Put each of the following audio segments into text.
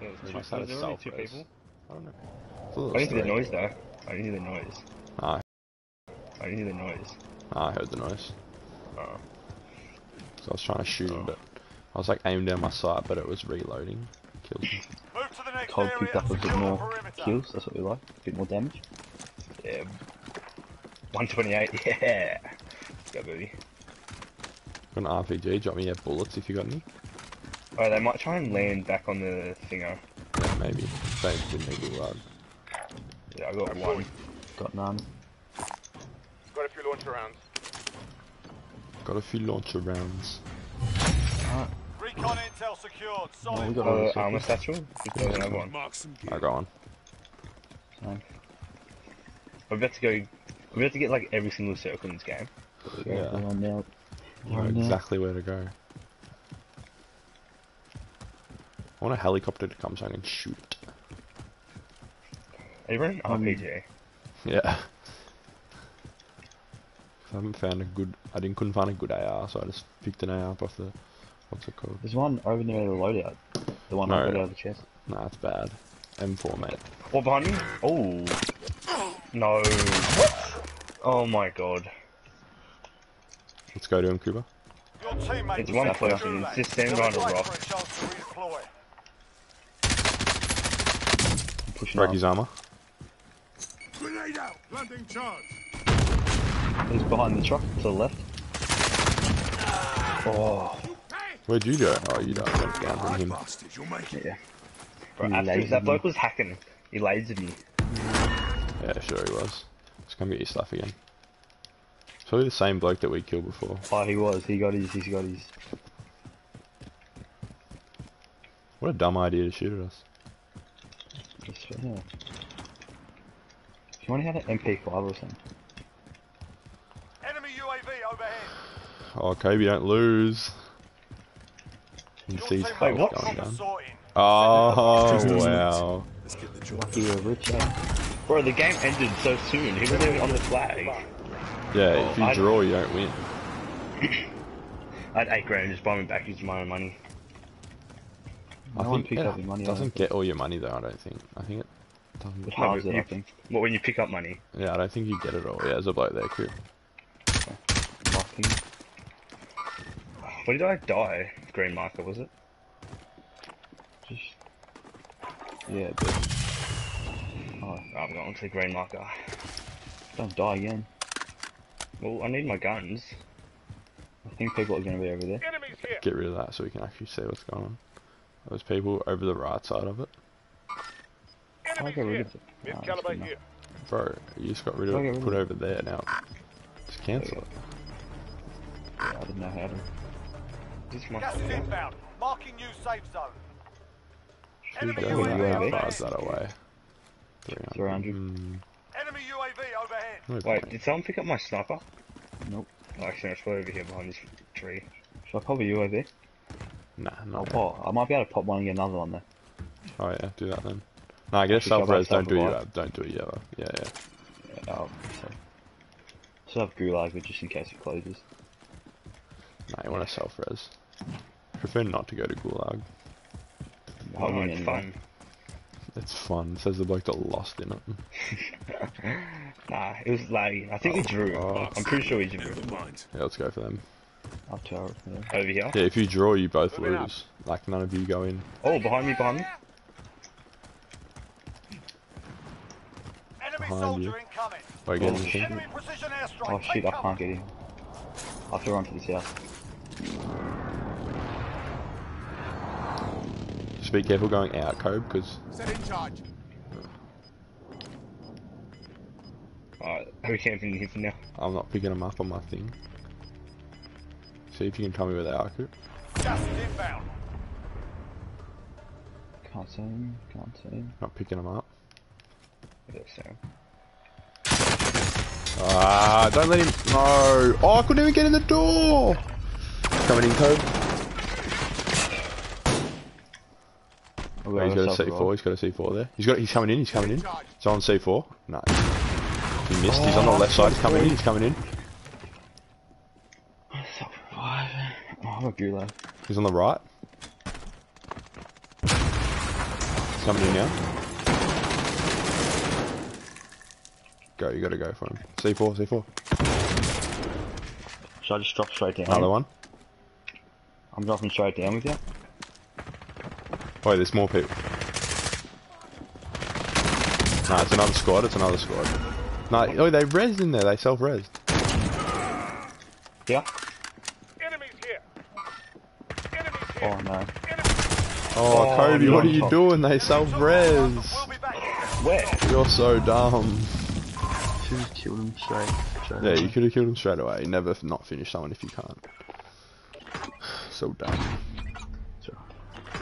Yeah, there's only two people. I don't know. I didn't hear the noise though. I didn't hear the noise. Ah. I didn't hear the noise. Ah, I heard the noise. Oh. So I was trying to shoot him, but I was like aimed down my sight, but it was reloading. Killed me. Cold picked up a bit more kills, that's what we like. A bit more damage. Yeah. 128, yeah! Let's go, baby. Got an RPG, drop me your bullets if you got any. Oh, they might try and land back on the finger. Yeah, maybe. They didn't need to run. Yeah, I got one. Got none. Got a few launcher rounds. Got a few launcher rounds. Alright. Recon intel secured. Solid. We got an armor satchel. Yeah, another one. I got one. Okay. We're about to go. We're about to get like every single circle in this game. Yeah. I know exactly where to go. I want a helicopter to come so I can shoot. Are you running RPG? Yeah. I haven't found a good. I couldn't find a good AR, so I just picked an AR up off the. What's it called? There's one over near the loadout. The one I got out of the chest. Nah, that's bad. M4, mate. What, behind you? Oh. No. What? Oh my god. Let's go to him, Cooper. It's one person. It's just stand behind a rock. Break his armor. Grenade out! Landing charge! He's behind the truck to the left. Oh. Where'd you go? Oh, you don't went down from him. Yeah. Bro, that bloke was hacking. He lasered me. Yeah, sure he was. Let's come get your stuff again. It's probably the same bloke that we killed before. Oh, he was. He got his. He's got his. What a dumb idea to shoot at us. Yeah. If you only had an MP5 or something. Enemy UAV overhead. Oh, Kobe, don't lose. You see his health going down. Oh, wow. Lucky we're rich, eh? Bro, the game ended so soon. He wasn't even on the flag. Yeah, if you draw, you don't win. I had 8 grand just buy me back using my own money. I think it doesn't get all your money though, I don't think. I think it doesn't get it, I think. Well, when you pick up money? Yeah, I don't think you get it all. Yeah, there's a bloke there, cool. Where did I die? Green marker, was it? Yeah, it did. Oh, I'm going to the green marker. Don't die again. Well, I need my guns. I think people are going to be over there. Get rid of that so we can actually see what's going on. There's people over the right side of it. Enemy here. Bro, you just got rid of it. Put over there now. Just cancel it. Yeah, I didn't know how to. Gas is inbound. Marking new safe zone. Enemy UAV bars that away. 300. Enemy UAV overhead. Okay. Wait, did someone pick up my sniper? Nope. Oh, actually, it's way over here behind this tree. Should I pop a UAV? Nah, not I might be able to pop one and get another one there. Oh yeah, do that then. Nah, get a self-res, don't do it, yellow. Yeah, yeah. Should have gulag, but just in case it closes. Nah, you want a self-res. Prefer not to go to gulag. Oh, no, it's fun. It's fun, says the bloke that lost in it. Nah, it was laggy. I think we drew. I'm pretty sure we drew. Yeah, let's go for them. Up to our, over here? Yeah, if you draw, you both lose. Like, none of you go in. Oh, behind me, behind me. Enemy soldier incoming. Wait, get in. Oh, shit, I can't get in. I have to run to this house. Just be careful going out, Cobe, because... Alright, we can't be here for now. I'm not picking them up on my thing. See if you can tell me where they are, Coop. Can't see him, can't see him. Not picking him up. Ah, don't let him... No! Oh, I couldn't even get in the door! Coming in, Coop. Oh, he's got a C4, he's got a C4 there. He's coming in, he's coming in. He's on C4. No. He missed, he's on the left side, he's coming in, he's coming in. He's on the right. somebody now. Go, you gotta go for him. C4, C4. Should I just drop straight down? Another one. I'm dropping straight down with you. Wait, there's more people. Nah, it's another squad, it's another squad. Nah, oh, they rezzed in there, they self-rezzed. Yeah. Enemies here. Enemies here. Oh, no. Oh, Kobe, what are you doing? They self-res. Where? You're so dumb. Should have killed him straight away. Yeah, you could have killed him straight away. You never not finish someone if you can't. So dumb.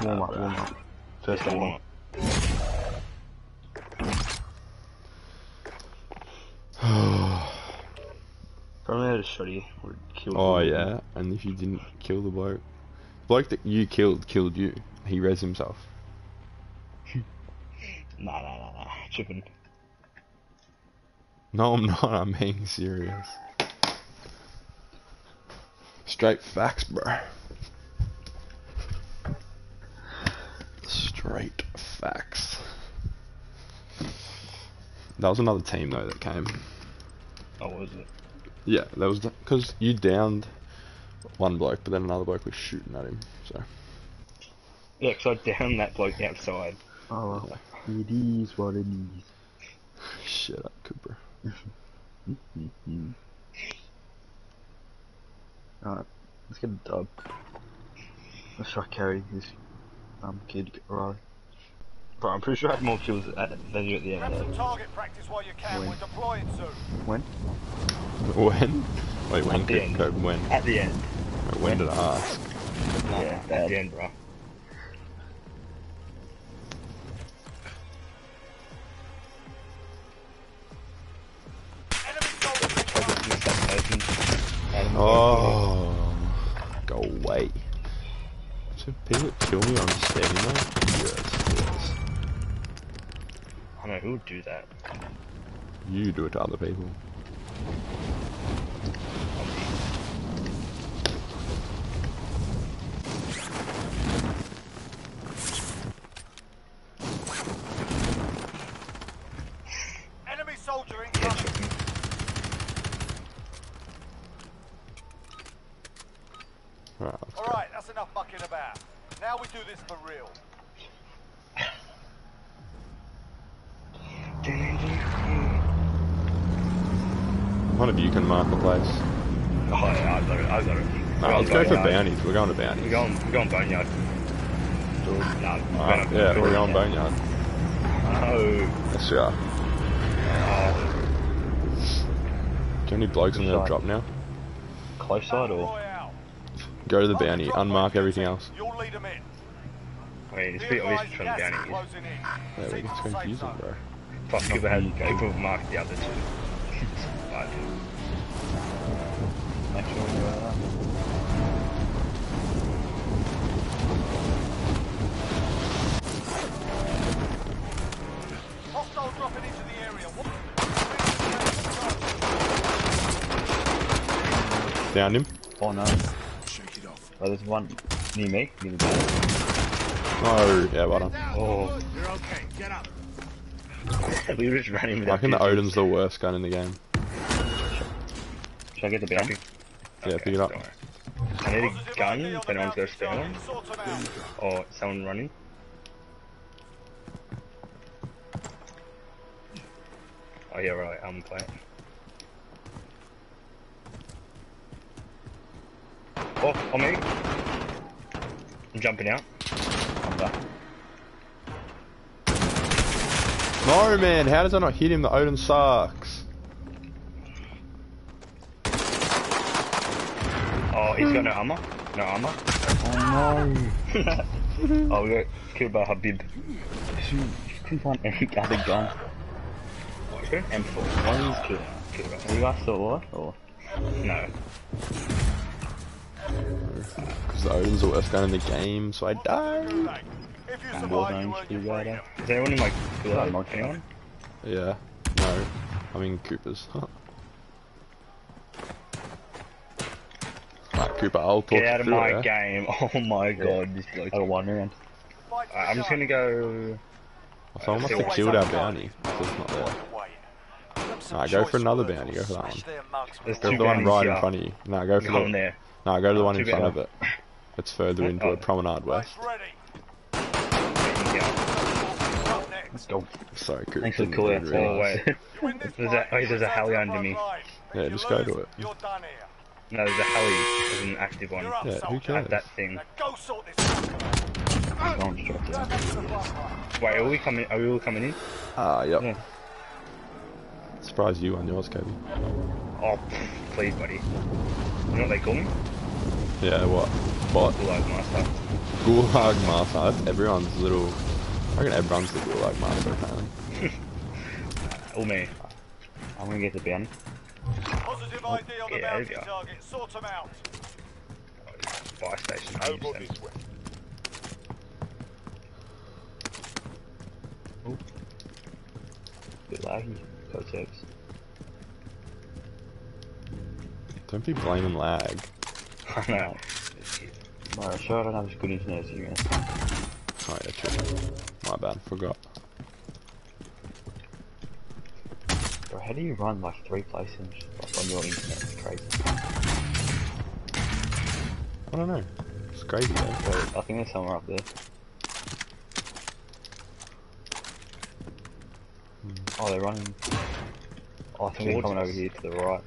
Warm up, warm up. First warm up. Probably had a shot you would kill. Oh yeah, and if you didn't kill the bloke. The bloke that you killed you. He rezzed himself. Nah. Chipping. No, I'm not. I'm being serious. Straight facts, bro. Straight facts. That was another team though that came. Oh, was it? Yeah, that was because you downed one bloke, but then another bloke was shooting at him. So. Yeah, because I downed that bloke outside. Oh, yeah. It is what it is. Shut up, Cooper. Alright, let's get a dub. Let's try carry this kid, Rhylee. Bro, I'm pretty sure I had more kills than you at the end. Grab target practice while you can. We're deploying soon. When? When? Wait, when? At the end. When? At the end. Wait, when did I ask? Yeah, at the end, bro. Oh, go away. So people kill me on standing there? Yes. I don't know who would do that. You do it to other people. Enemy soldier incoming. Alright, that's enough mucking about. Now we do this for real. One of you can mark the place. Oh yeah, I got it. No, let's go for bounties. We're going to bounties. We're going boneyard. Yeah, we're going boneyard. Oh. Yes, we are. Do you have any blokes in the drop now? Close side or? Go to the bounty, unmark everything else. You'll lead them in. I mean, it's a bit obvious from the bounty. Yeah, we get confusing, bro. Plus, people have marked the other two. Make sure you are that. Hostile dropping into the area. Downed him. Oh no. Oh, there's one near me. Oh, yeah, well done. Oh. You're okay, get up. We were just running with that. I reckon the Odin's the worst gun in the game. Should I get the bounty? Yeah, okay, pick it up. I need a gun if anyone's got a spare one. Or someone running. Oh, yeah, right, I'm playing. Oh, on me. I'm jumping out. I'm back. No, man, how does I not hit him? The Odin sucks. Oh, he's got no armor. No armor. Oh, no. Oh, we got killed by Habib. You couldn't find any other gun. What, you M4. One is killed. Are you guys still alive? Or? No. Because the Odin's the worst gun in the game, so I died. And Warzone's the rider. Is anyone in like Blood? Anyone? Yeah, no. I mean Cooper's. Alright, Cooper, I'll talk to you. Get out of my game. Oh my god, this bloke. I got one round. I'm just gonna go. Someone must have killed our bounty, so it's not there. Nah, go for another bounty, go for that one. There's go for the one right in front of you. Nah, go for the one. Nah, go to the one in front of it. It's further into a promenade west. Let's go. Sorry, Coop. Thanks for the call out. There's a heli under me. Yeah, just go to it. No, there's a heli. There's an active one. Yeah, who cares? That thing. Wait, are we coming? Are we all coming in? Ah, yep. Yeah. Surprise you on yours, Kobe. Oh, please, buddy. You know what they call me? Yeah, what? Bot? Gulag Master. Gulag Master. That's everyone's little. I reckon everyone's the Gulag Master, apparently. All me. I'm gonna get the bounty. Positive ID on the bounty target. Sort them out. Fire station. Oh. Bit laggy, Cortex. Don't be blaming lag. I know. I'm sure I don't have as good internet as you, man. Oh yeah, true. My bad, forgot. Bro, how do you run like 3 places on your internet? It's crazy. I don't know. It's crazy though. I think there's somewhere up there. Oh, they're running. Oh, I think they're coming over here to the right.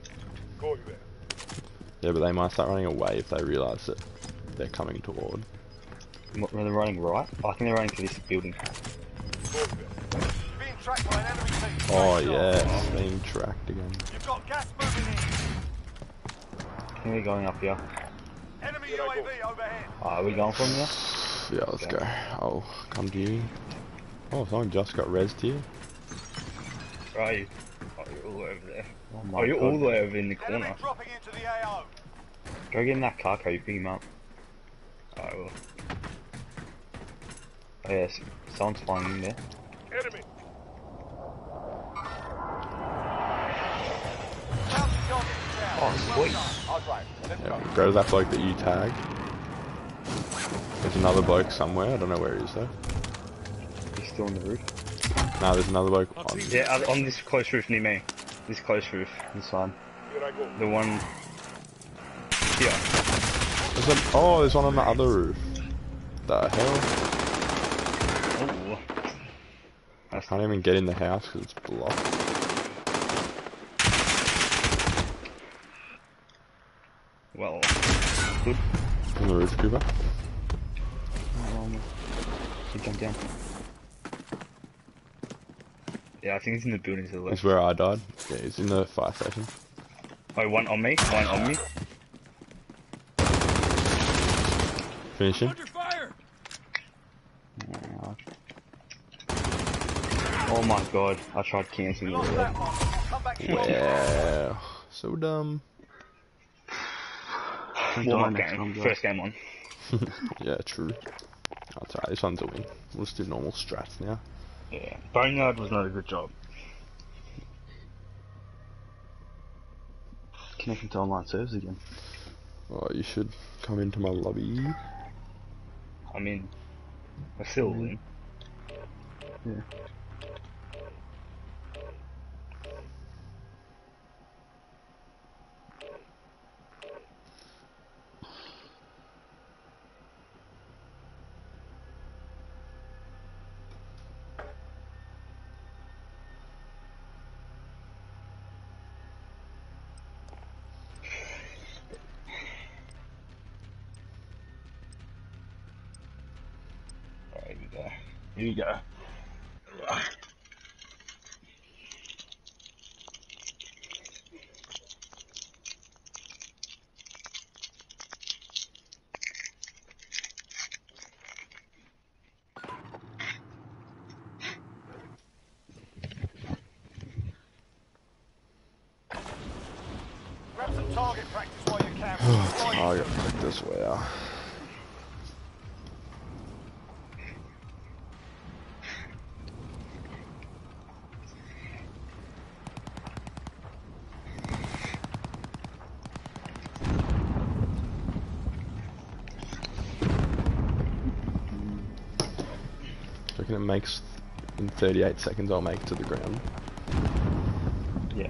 Yeah, but they might start running away if they realise that they're coming toward. When they're running right? Oh, I think they're running to this building. Oh, yes. Being tracked again. I think they're going up here. Enemy UAV overhead. Oh, are we going from here? Yeah, let's go. I'll come to you. Oh, someone just got rezzed here. Right, you? Oh, you're all over there. Oh, my God. You're all the way over in the corner. Dropping into the AO. Go get in that car, you pick him up. I will. Oh, yes, someone's flying in there. Enemy. Oh, sweet. Yeah, go to that bloke that you tagged. There's another bloke somewhere, I don't know where he is though. He's still on the roof. No, there's another bloke on. Yeah, on this close roof near me. This close roof, this one. The one... here. There's a... Oh, there's one on the other roof. The hell? Ooh. I can't even get in the house because it's blocked. Well, good. On the roof, Cooper. He jumped down. Yeah, I think he's in the building to the left. That's where I died. Yeah, he's in the fire station. Oh, one on me. One on me. Finish him. Oh my God, I tried canceling the red. Wow, so dumb. Warm up game. First game on. Yeah, true. That's alright, this one's a win. We'll just do normal strats now. Yeah, Boneyard was not a good job. Connecting to online servers again. Oh, you should come into my lobby. I'm in. I still in. Yeah. Here you go. Grab some target practice while you can. Target practice, wow. It makes in 38 seconds I'll make it to the ground. Yeah.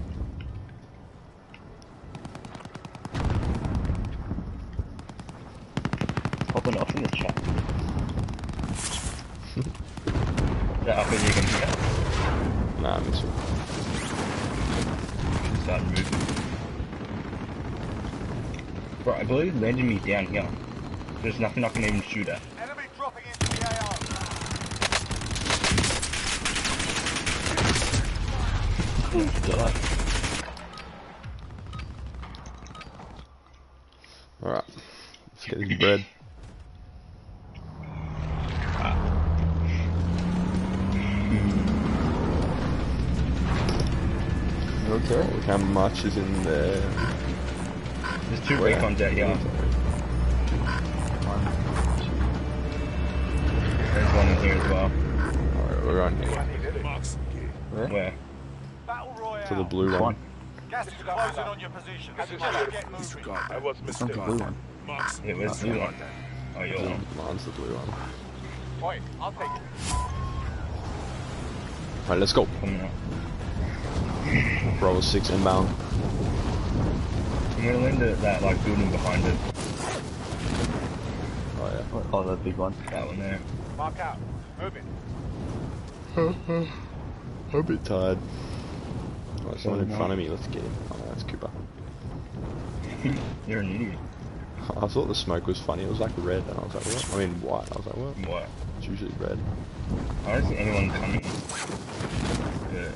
Popping off in the chat. Yeah, I think you can hear. Nah, I'm missing. She started moving. Bro, I believe landed me down here. There's nothing I can even shoot at. Enemy dropping into the AR. Alright, let's get this bread. Okay. Look how much is in there. There's two recons out here. There's one in here as well. Alright, we're on here. Where? Where? To the blue one. Gas is closing on your position. I was mistaken. It was blue one. Oh, you're on. Mine's the blue one. Point, I'll take it. Alright, let's go. Bravo 6 inbound. I'm gonna land it at that like building behind it. Oh yeah. Oh, that big one. That one there. Mark out. Move it. I'm a bit tired. Oh, there's someone in front of me. Let's get him. Oh, that's Cooper. You're an idiot. I thought the smoke was funny. It was like red, and I was like, what? I mean, white. I was like, what? White. It's usually red. I don't see anyone coming. Yeah.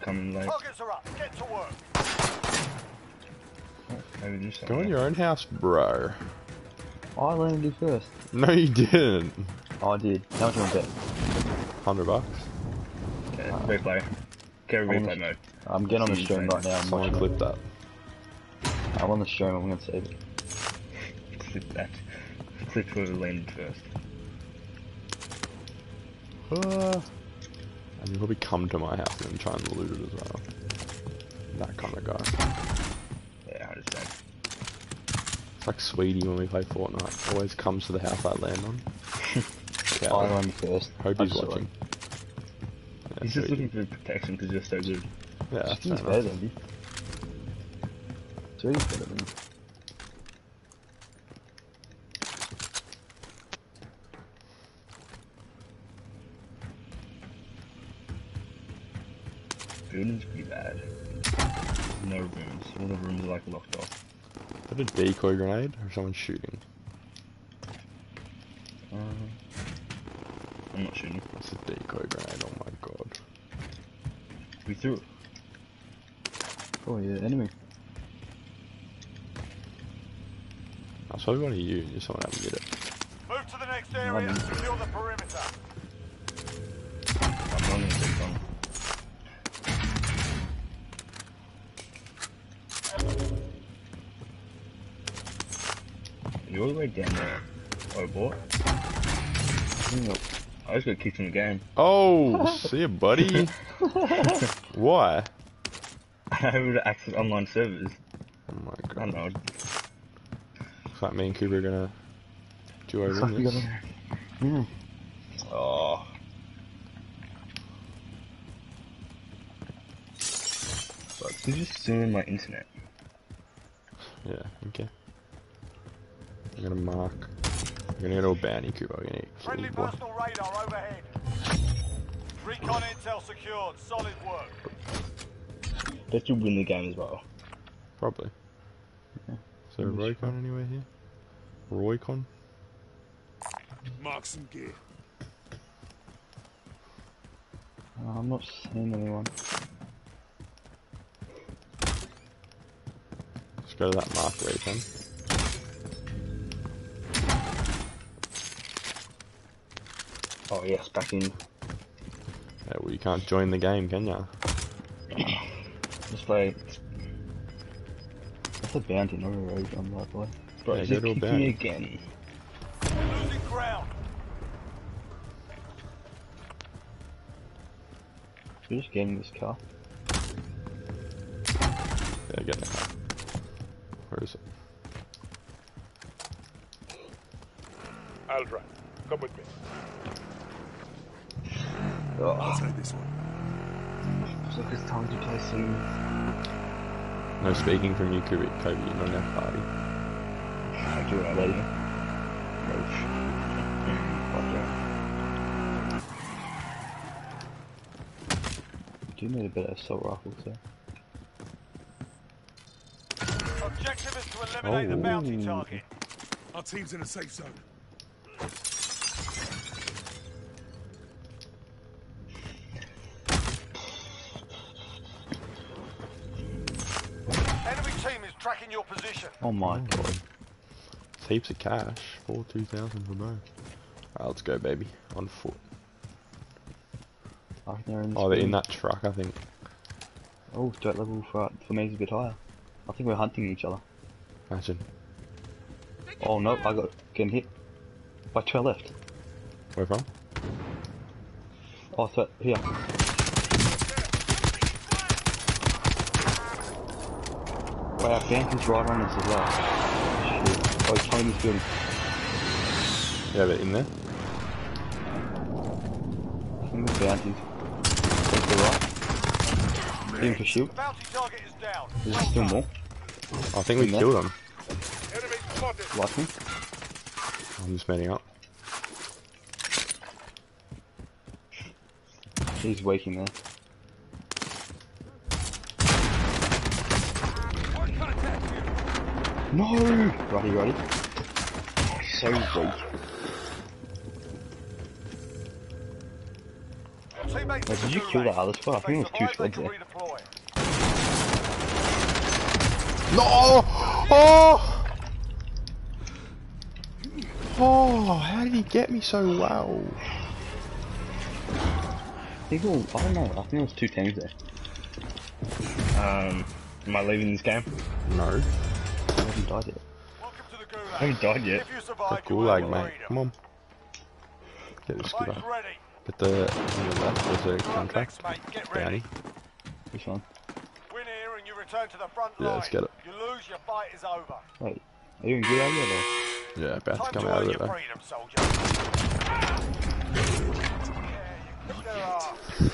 Coming late. Targets are up. Get to work. Maybe do go in your own house, bro. I landed you first. No, you didn't. Oh, I did. How much was it? $100. Okay, replay. Carry replay mode. I'm getting on the stream right now. I'm gonna clip that. I'm on the stream. I'm gonna save it. Clip that. Clip whoever landed first. And you'll probably come to my house and try and loot it as well. That kind of guy. Yeah, I understand. It's like Sweetie when we play Fortnite. Always comes to the house I land on. Okay, I land first. Hope he's watching. Yeah, he's just looking for protection because you're so good. Yeah, that's fair enough. Sweetie's better than me. Buildings pretty bad. No rooms. All the rooms are like locked off. Is that a decoy grenade or someone shooting? I'm not shooting. It's a decoy grenade. Oh my god. We threw it. Oh yeah, enemy. That's probably one of you. Just someone out to get it. Move to the next area and secure the perimeter. I'm running a big one. You're all the way down there. Oh, boy. I just got kicked in the game. Oh, see ya, buddy. Why? I would access online servers. Oh my god. I know. Looks like me and Cooper are gonna do over this. Oh. Fuck, did you just zoom in my internet? Yeah, okay. I'm gonna mark. I'm gonna go to a bounty, Cooper. I'm gonna friendly personal radar overhead. Recon intel secured. Solid work. Bet you'll win the game as well. Probably. Yeah. Is there a Roycon anywhere here? Roycon? Mark some gear. I'm not seeing anyone. Let's go to that mark Roycon. Oh yes, back in. Yeah, well you can't join the game, can ya? Just play. That's a bounty, not a road on that boy. Bro, yeah, just kick me again. We're losing ground. Should we just get in this car? Yeah, get in the car. Where is it? I'll drive. Come with me. Oh. I'll take this one. It's like it's time to play some... No speaking from you, Kobe. You're not in our party. I do, I love you. You need a bit of assault rifle too. Objective is to eliminate the bounty target. Our team's in a safe zone. Enemy team is tracking your position. Oh my god. It's heaps of cash. 42,000 for both. Alright, let's go baby. On foot. Oh, they're in that truck, I think. Oh, dirt level for me is a bit higher. I think we're hunting each other. Imagine. Oh no, I got getting hit. By to our left. Where from? Oh, so here. Wow, Phantom's right on us as well. Shit. Oh, Tony's doing. Yeah, they're in there. I think the bounties. Right. In for shoot. There's still more. I think we killed them. Like me. I'm just meeting up. He's waking there. No! Righty. So weak. Like, did you kill that other spot? I think it was two squads there. No! Oh! Oh! How did he get me so well? I don't know. I think it was two teams there. Am I leaving this game? No. I haven't died yet. I haven't died yet. Survive, gulag, mate. Come on. Get this guy. But there's a contract. Bounty. Which one? Win here and you return to the front line. Yeah, let's get it. You lose, your fight is over. Wait, are you in good area though? Yeah, about to come out of it though. Freedom, soldier.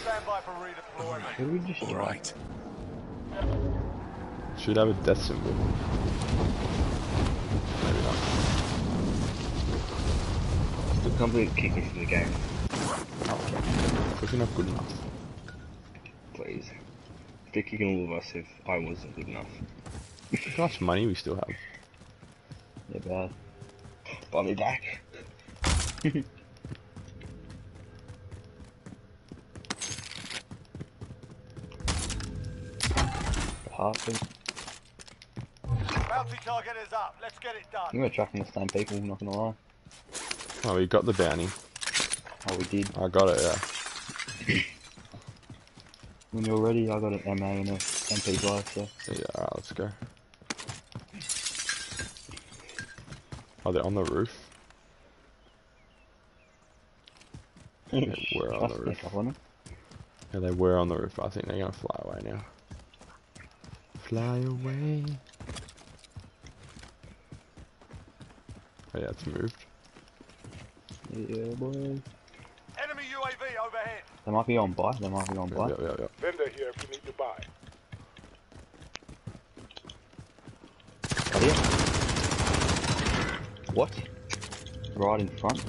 Stand by for redeployment. Alright. Should have a death symbol. Maybe not. It's the complete kick into the game. Pushing up good enough. Please. They're kicking all of us if I wasn't good enough. Look how much money we still have. Yeah, bad. Buy me back. Heartbeat. Bounty target is up. Let's get it done. We're tracking the same people, not gonna lie. Oh, we got the bounty. Oh, we did. I got it, yeah. When you're ready, I got an MA and an MP5, so... Yeah, alright, let's go. Oh, they're on the roof? Yeah, we're on the roof. Yeah, they were on the roof. I think they're gonna fly away now. Fly away. Oh yeah, it's moved. Yeah, boy. UAV overhead. They might be on buy. Yep. Vendor here if you need to buy. Right here. What? Right in front.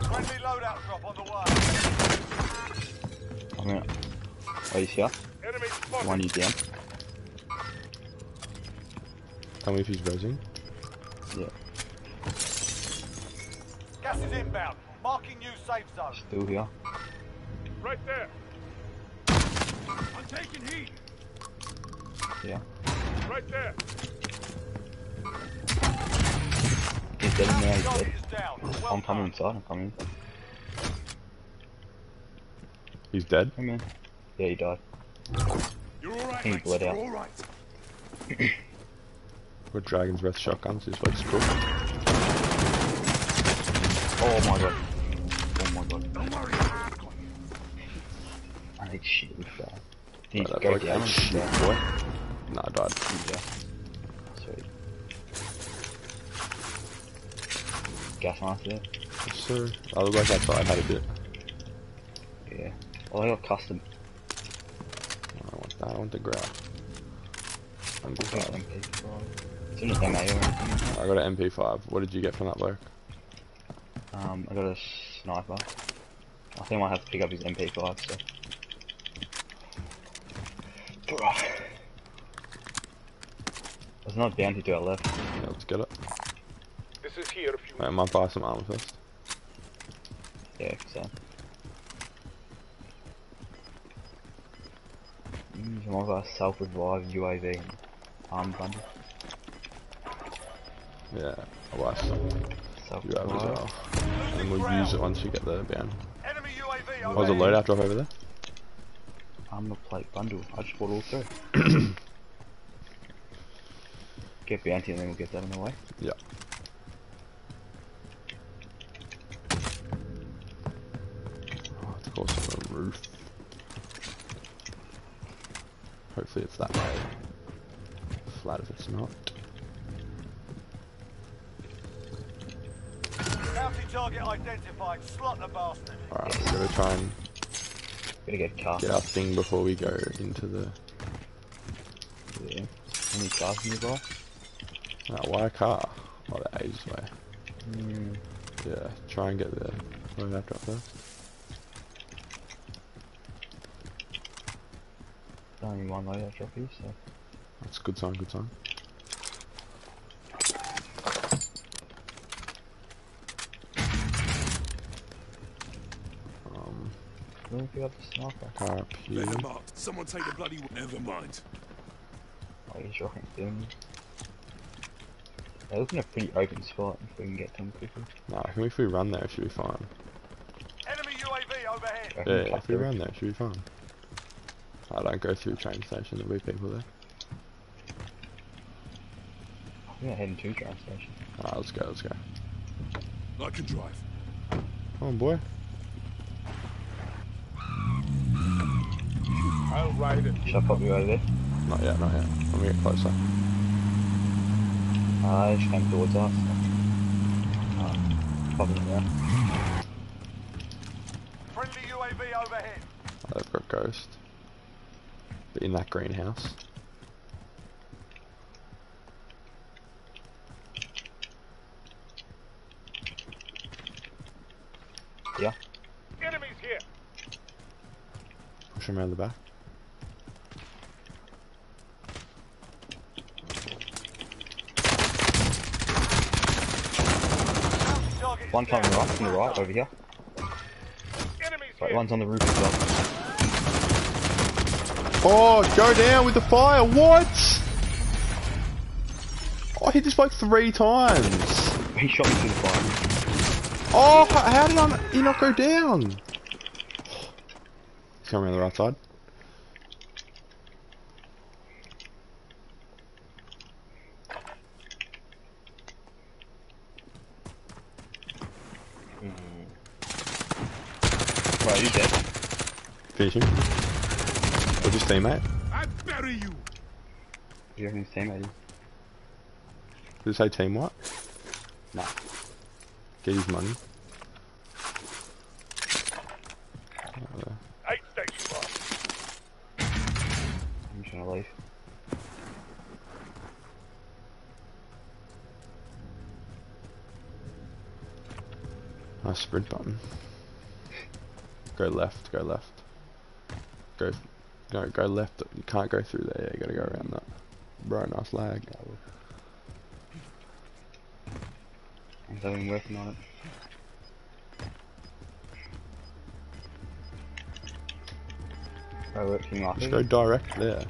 Friendly loadout drop on the way. I'm out. Are you here? One you down. Tell me if he's buzzing. Yeah. Gas is inbound. Marking new safe zone. Still here. Right there. I'm taking heat. Yeah. Right there. He's dead now, he's dead. Well, I'm coming inside, He's dead? Come in. Yeah, he died. You're alright, he bled out. Right. We're Dragon's Breath shotguns, this looks cool. Oh my god. Don't worry. I hate shit with that. He's going down. Shit, boy. Nah, I died. Sweet. gas mask there. Yes, sir. Otherwise, I thought I had a bit. Yeah. Oh, I got custom. I don't want that. I want the grab. I'm just got an MP5. It's an AR. I got an MP5. What did you get from that bloke? I got a sniper. I think I might have to pick up his MP5. So. There's another bounty to our left. Yeah, let's get it. This is here if you I might buy some armor first. Yeah, so. I might buy a self-revive UAV and arm bundle. Yeah, I'll buy some UAV as well. And we'll use it once we get the bounty. Oh, there's a loadout drop over there. Armor plate bundle. I just bought all three. Get bounty and then we'll get that on the way. Yeah. Oh, it's close on the roof. Hopefully it's that way. Flat if it's not. Bounty target identified. Slot the bastard. Alright, we're gonna try and. Gotta get our thing before we go into the. Yeah. Any cars in your bar? No, why a car? Oh, the A's way. Mm. Yeah, try and get the loadout drop first. There's only one loadout drop here, so. That's a good sign, good sign. Let me pick up the sniper. Car up here. Someone take the bloody. Never mind. Oh, he's rocking them. They look in a pretty open spot if we can get them quickly. Nah, I think if we run there it should be fine. Enemy UAV overhead! Yeah, if we run there it should be fine. I don't go through a train station, there'll be people there. We're not heading to a train station. Alright, let's go, let's go. I can drive. Come on, boy. I'll ride it. Should I pop you over there? Not yet, not yet. Let me get closer. I just came towards us. Probably there. Friendly UAV overhead. Oh, they've got ghost. But in that greenhouse. Yeah. Enemies here. Push him around the back. One coming right, from the right, over here. Right, one's on the roof as well. Oh, go down with the fire, what? Oh, I hit this like 3 times. He shot me through the fire. Oh, how did he not go down? He's coming around the right side. Right, he's dead. Finish him. What's his teammate? I bury you! You reckon his teammate is? Did it say team what? Nah. Get his money. I'm trying to leave. Nice sprint button. Go left, go left. Go, no, go left. You can't go through there, yeah, you gotta go around that. Bro, nice lag. I'm totally working on it. I worked in just go direct there.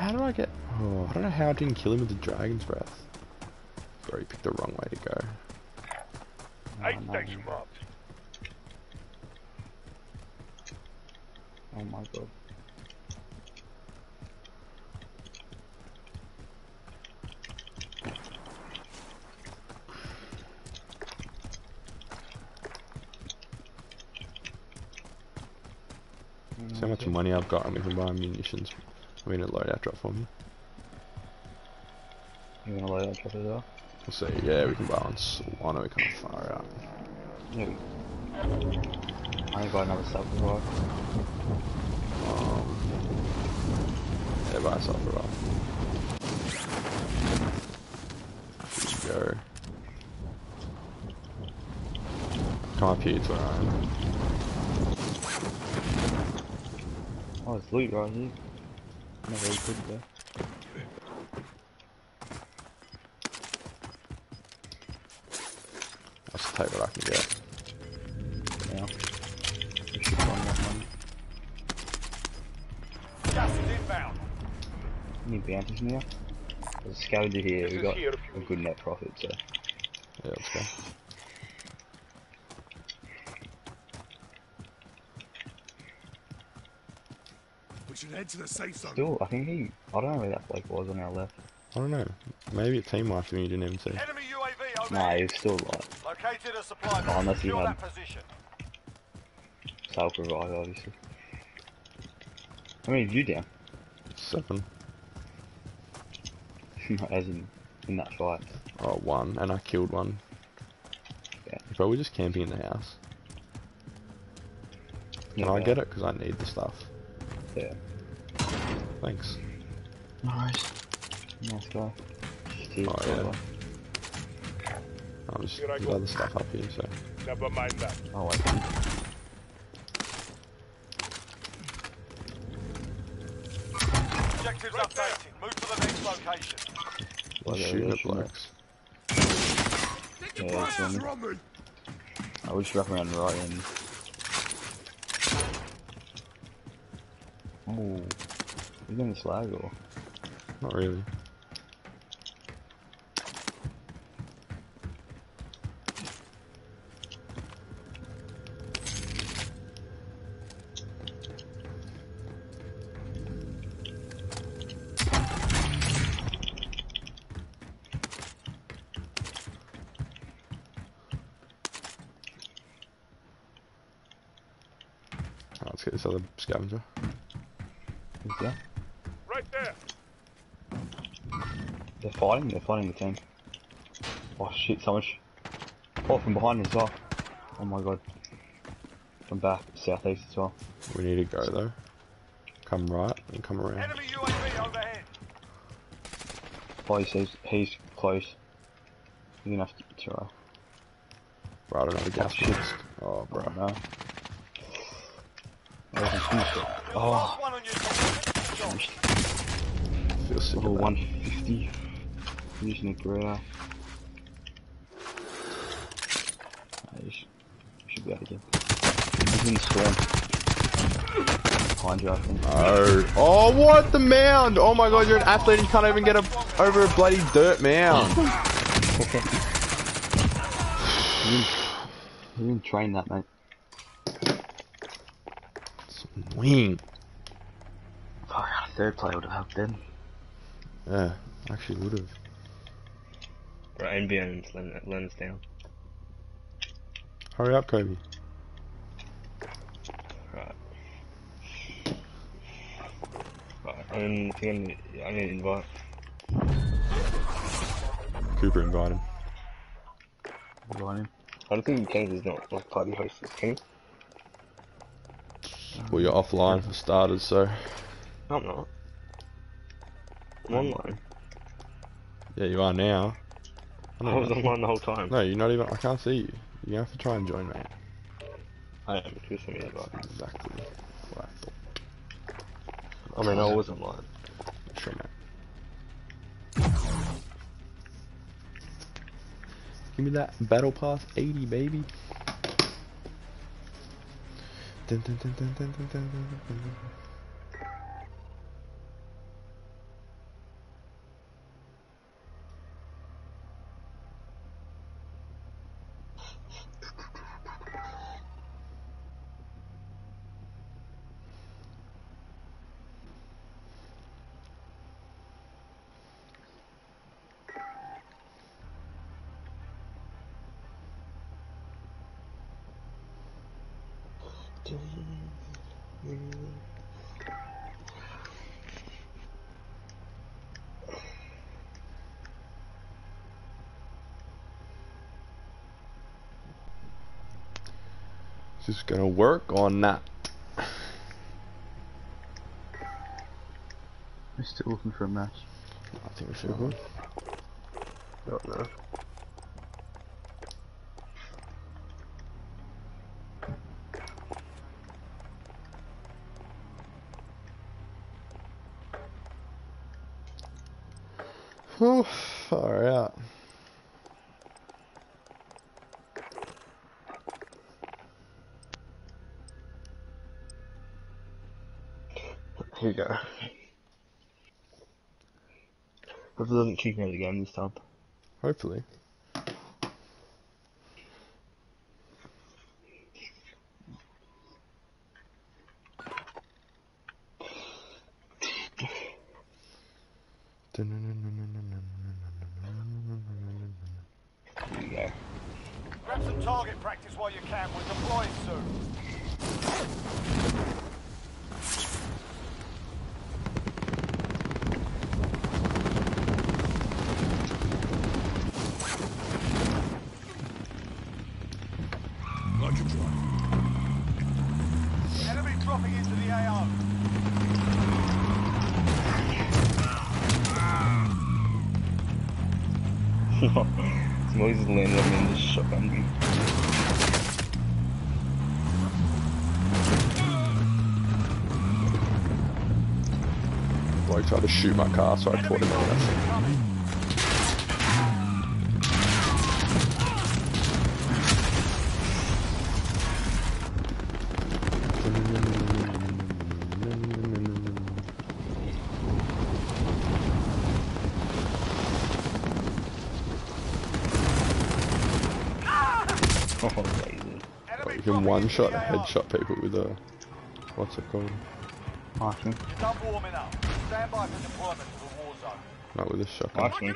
How do I get. Oh, I don't know how I didn't kill him with the dragon's breath. Bro, you picked the wrong way to go. Oh my god. See how much money I've got and we can buy munitions. I mean a loadout drop for me. You're gonna lay that chopper as well? We'll see, yeah, we can balance. I know we can't fire out. Yeah. I ain't got another sub for a while. Yeah, buy a sub for a while. Just go. Come up here to where I am. Oh, it's loot right here. Not very good there. I'll just take what I can get. Yeah. I should find that one. Gas is inbound. Any bounties in there? There's a scavenger here. We've got a good net profit, so. Yeah, let's go. We should head to the safe zone. Still, I think he. I don't know where that bloke was on our left. I don't know. Maybe it team wiped him and you didn't even see. Enemy UAV over. Nah, he was still alive. Located a supply oh, unless he had self revive, obviously. I mean, you down? 7. As in that fight. Oh, 1, and I killed 1. Yeah. Bro, we're just camping in the house. Can I get it? Because I need the stuff. Yeah. Thanks. Nice. Nice guy. Jeez, oh yeah. I'll just put other stuff up here, so. Never mind that. Oh, I see. Objectives updating. Move to the next location. Well, shoot at blokes. Yeah, it's on. I would just wrap around right in. Oh, he's in the slag or? Not really. Right, let's get this other scavenger. Yeah. Right there. They're fighting the team. Oh shit, so much. Oh, from behind as well. Oh my god. From back, southeast as well. We need to go though. Come right and come around. Enemy UAV overhead. Oh, he's close. You're gonna have to try. Bro, I don't know the gas ships. Oh, bro. Oh, no. Oh, I feel sick of that. 150. Using a grab. Should be out again. He's in the storm. Behind you, I think. No. Oh, what? The mound! Oh my god, you're an athlete and you can't even get over a bloody dirt mound. You didn't train that, mate. Swing. Oh, a third play would have helped then. Yeah, actually would have. Right, NBN and Lens down. Hurry up, Kobe. Right. Right, I need to invite. Cooper, invite him. Invite him. I don't think you can, he's not like party host, can you? Well, you're offline for starters, so. I'm not. I'm online. Yeah, you are now. I was online the whole time. No, you're not even. I can't see you. You have to try and join, mate. I am. That's exactly what I thought. I mean, I was online. Sure, mate. Give me that battle pass 80, baby. Is this gonna work or not? We're still looking for a match. I think we're still good. Don't know. Whew, far out. Here we go. Hopefully doesn't kick me out of the game this time. Hopefully. There you go. Grab some target practice while you can. We'll deploy soon. He's landing on me and just shotgun me. Well, he tried to shoot my car, so I caught him out. One shot headshot people with a what's it called? Marking. Stop warming up. Stand by for deployment to the war zone. Not with a shotgun. Marking.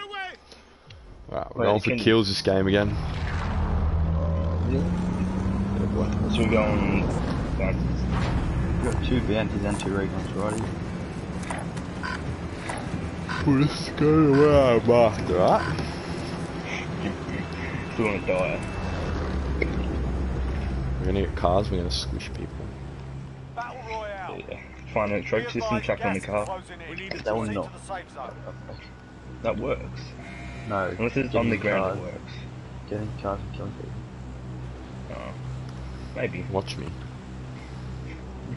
Wow, we're going for kills this game again. Really? Yeah, boy. So we're going bounties. We've got 2 bounties and 2 recons, righty? We're just going around, Mark, right? Still wanna die. We're gonna get cars, we're gonna squish people. Battle Royale. Yeah. Find a choke system, chuck on the car. That will not. That works. No. Unless it's on the ground, it works. Getting cars and killing people. Oh. Maybe. Watch me.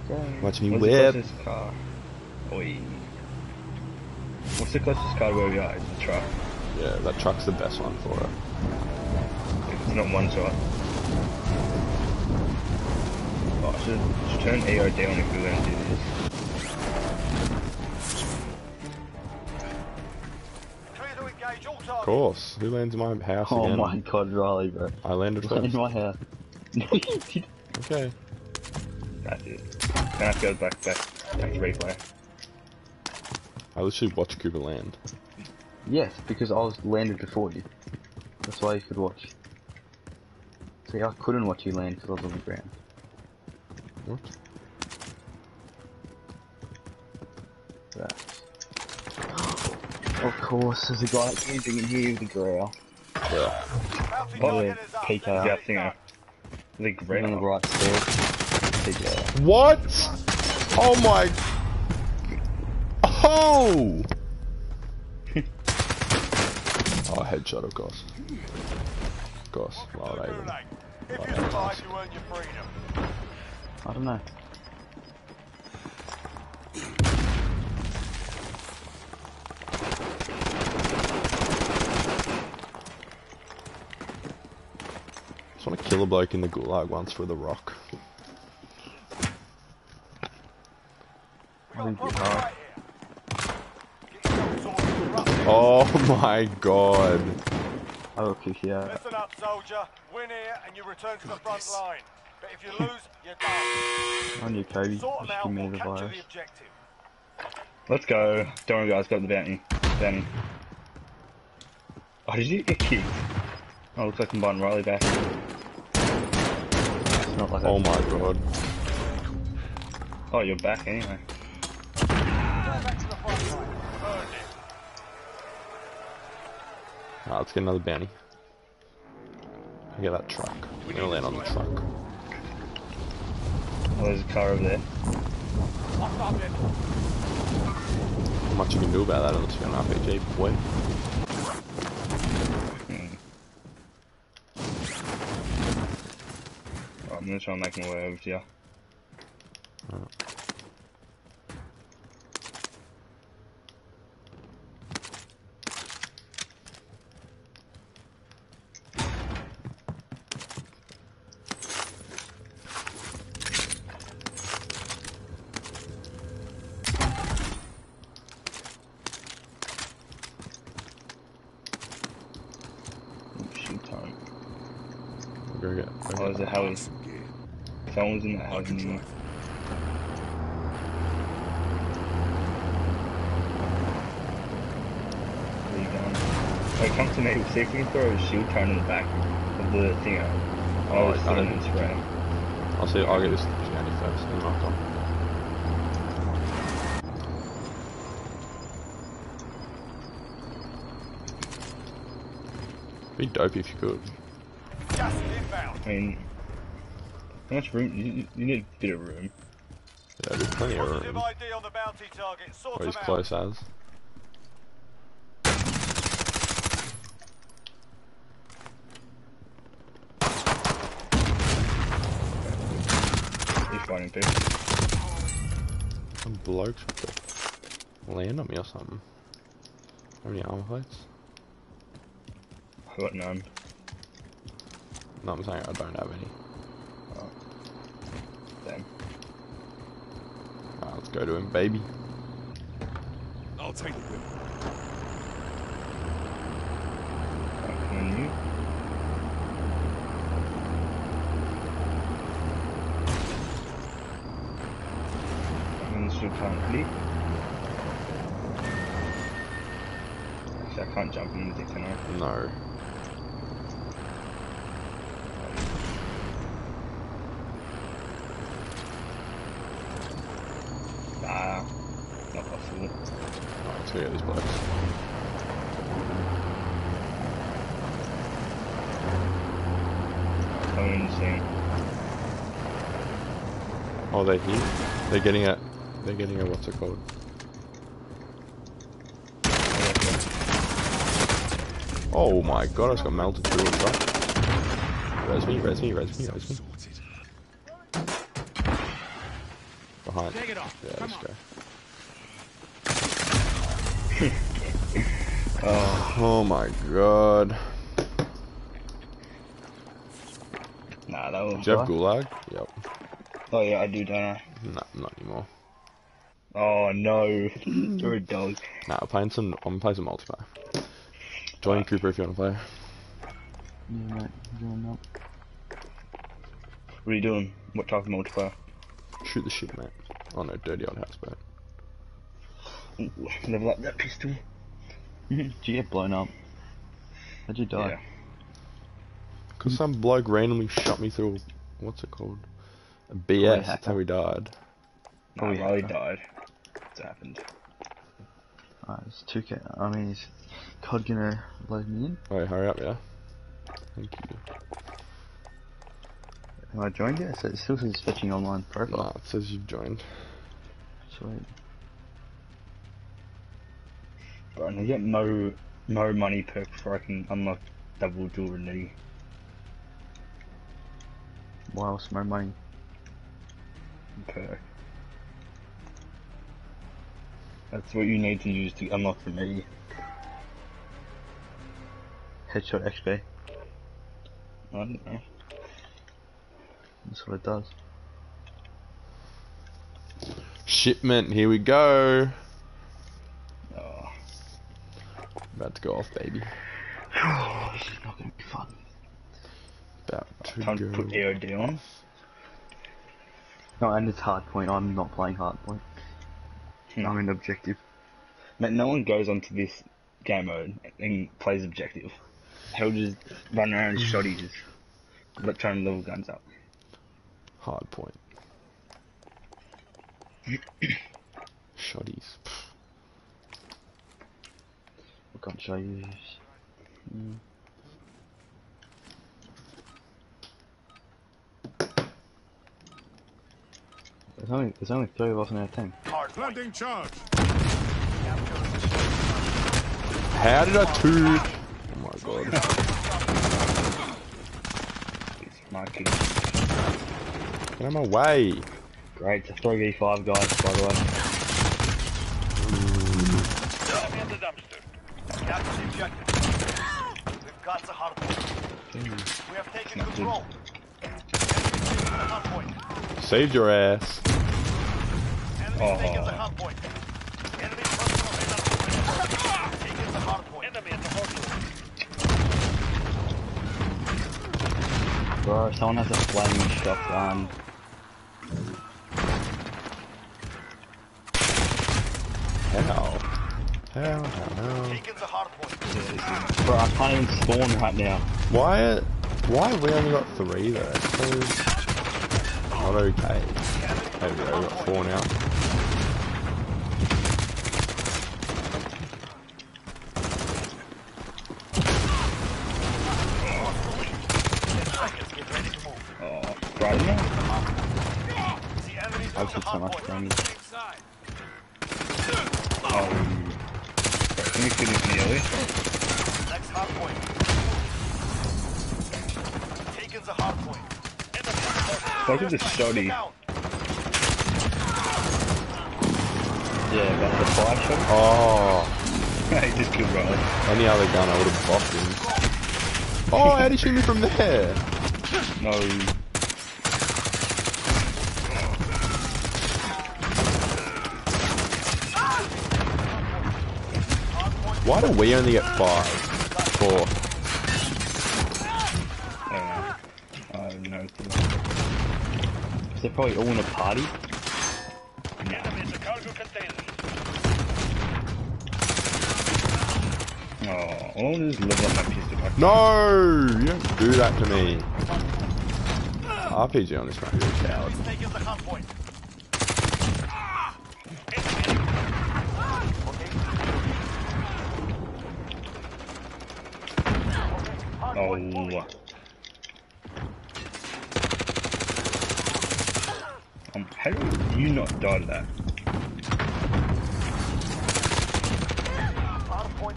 Okay. Watch me whip. What's the closest car? Oi. What's the closest car to where we are? Is the truck. Yeah, that truck's the best one for it. If it's not one shot. Just turn AR down if we want to do this. Clear to engage all targets. Of course. Who lands in my house again? Oh my god, Rhylee, bro. I landed first. In my house. Okay. That's it. Now I have to go back to replay. I literally watched Cooper land. Yes, because I was landed before you. That's why you could watch. See, I couldn't watch you land because I was on the ground. What? Of course, there's a guy camping in here with a growl. Yeah. Oh, yeah. PKR. Yeah, singer. The growl on the right stairs. PKR. What? Oh my. Oh! Oh, headshot, of course. Of course. Well, if you survive, you earn your freedom. I don't know. Just want to kill a bloke in the gulag once with a rock. Oh my god. I will kick you out. Listen up, soldier. Win here and you return to the front line. But if you lose, you're done. On you, Kobe. Sort them out and capture the objective. Let's go. Don't worry, guys. Got the bounty. Bounty. Oh, did you get kicked? Oh, looks like I'm buying Rhylee back. It's not like oh my god. Oh, you're back anyway. Go back to the front line. Burn it. Alright, let's get another bounty. Get that truck. We're gonna land on the truck. Oh, there's a car over there. Not much you can do about that unless you're an RPG, boy. Right, I'm gonna try and make my way over to you. Right. Someone's in the house. Where you going? Hey, come to me. We're taking for a shield turn in the back of the thing. Oh, it's not in spray. I'll see. I'll get this candy first. Then I'll come. Be dope if you could. Just inbound. I mean. How much room? You need a bit of room. Yeah, there's plenty of room. Or as close as. He's fighting people. Some blokes with the land on me or something. How many armor plates? I've got none. No, I'm saying I don't have any. Let's go to him, baby. I'll take the whip. Can you? Actually, I can't jump in with it, can I? No. Let's go get these blokes. Oh, they're here? They're getting a what's it called? Oh my god, I just got melted through it, bro. Res me. Behind. Yeah, let's go. Oh my god. Nah, that was Jeff Gulag? Yep. Oh yeah, I do, don't I? Nah, not anymore. Oh no. You're a dog. Nah, I'm playing some multiplayer. Join Cooper if you wanna play. Yeah, mate, join up. What are you doing? What type of multiplayer? Shoot the shit, mate. Oh no, dirty old houseboat. Level up that pistol. Did you get blown up? How'd you die? Yeah. Cause some bloke randomly shot me through what's it called? A BS. That's how we died. No, oh, yeah, he died. It's happened. Alright, it's 2k. I mean, is COD gonna load me in? Wait, hurry up, yeah. Thank you. Have I joined yet? So it still says fetching online profile. Nah, it says you've joined. Sweet. Right, I get no money perk before I can unlock double dual renegade. Why else no money perk? That's what you need to use to unlock renegade. Headshot XP. I don't know. That's what it does. Shipment, here we go. About to go off, baby. Oh, this is not gonna be fun. About to go. Time to put AOD on. No, and it's hardpoint. I'm not playing hardpoint. No. I'm in objective. Mate, no one goes onto this game mode and plays objective. He'll just run around and shotty just trying to level guns up. Hardpoint. Shotties. Can't show you. There's only three of us in our team. Landing charge. How did I two? Oh my god. It's Mikey. Get out of my way. Great, it's a 3v5 guys, by the way. We've got the hard point. We have taken control. Saved your ass. Oh. Bro, someone has a flaming shotgun. Hell no. Bro, I can't even spawn right now. Why have we only got three though? Not okay. There we go, we got four now. I've hit so much damage. Can you finish me early? Next hard point. Taken the hard point. Look at this shoddy. Yeah, that's the 5 shot. Oh. He just killed Riley. Any other gun I would have bopped him. Oh, how did he shoot me from there? No. Why do we only get 5? 4? I don't know. They're probably all in a party. No. Oh, I'll just live on my pistol. No! You don't do that to me. RPG on this one. You're a coward. Oh. How did you not die to that?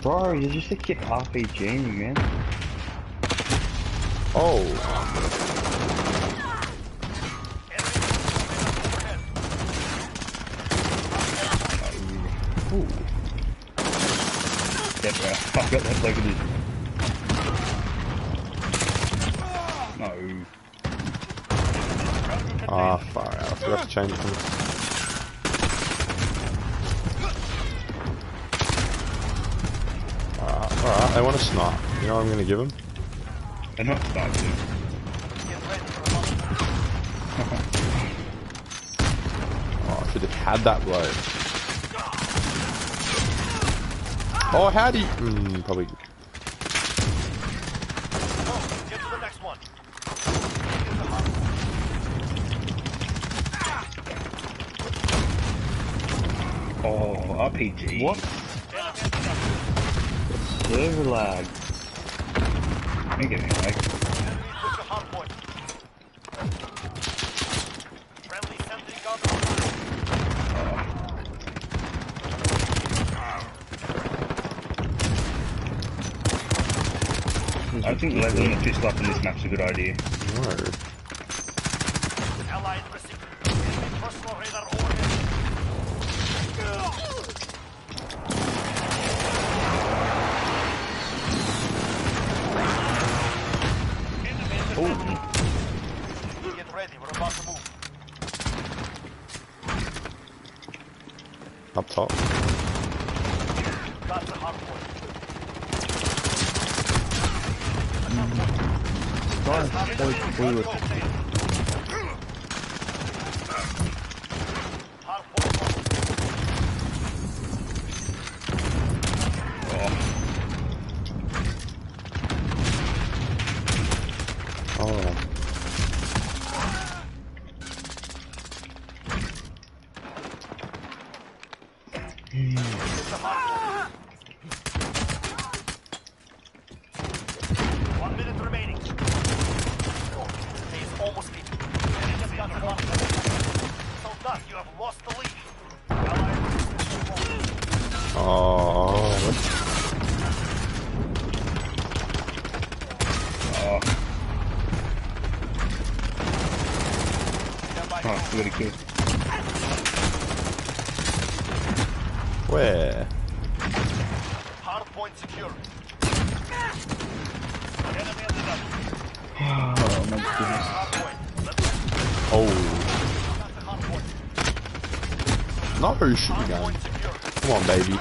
Bro, you just keep RPGing me, man. Oh. Ooh. Yeah, bro. I got that bloke in his. Ah, oh, far out. I forgot to change it. Alright, they want to snipe. You know what I'm going to give them? They're not sniping. Oh, I should have had that blow. Oh, how do you... probably... Oh, RPG. What? Server lag. I'm getting lag. I think leveling a pistol up in this map's a good idea. Word. Up top. That's a hard point. Oh. Where? Hard point secure. Oh my goodness. Oh. No shotgun. Come on, baby.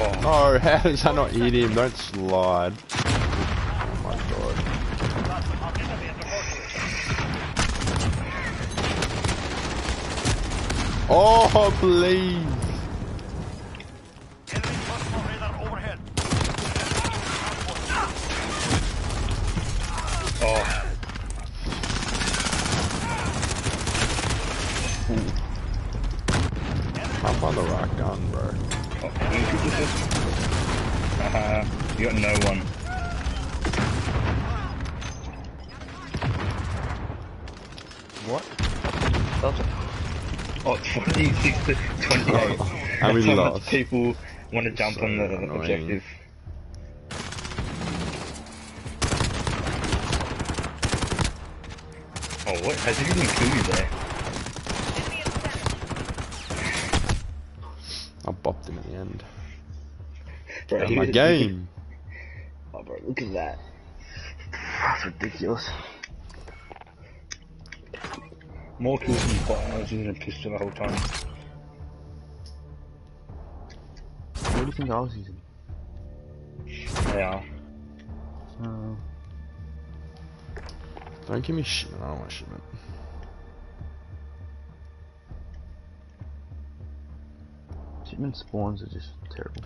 Oh no, how does that not hit him? Don't slide. Oh my god. Oh, please. Enemy personal radar overhead. Oh. Hop on the rock gun, bro. Oh. You got no one. What? That's it. Oh, 26 to 28. I really lost. People want to jump so on the annoying. Objective. Oh, what? Has it even killed you there? I bopped him at the end. Bro, my game. Oh, bro, look at that. That's ridiculous. More kills than fighting, I was using a pistol the whole time. What do you think I was using? Yeah. Don't give me shipment, I don't want shipment. Shipment spawns are just terrible.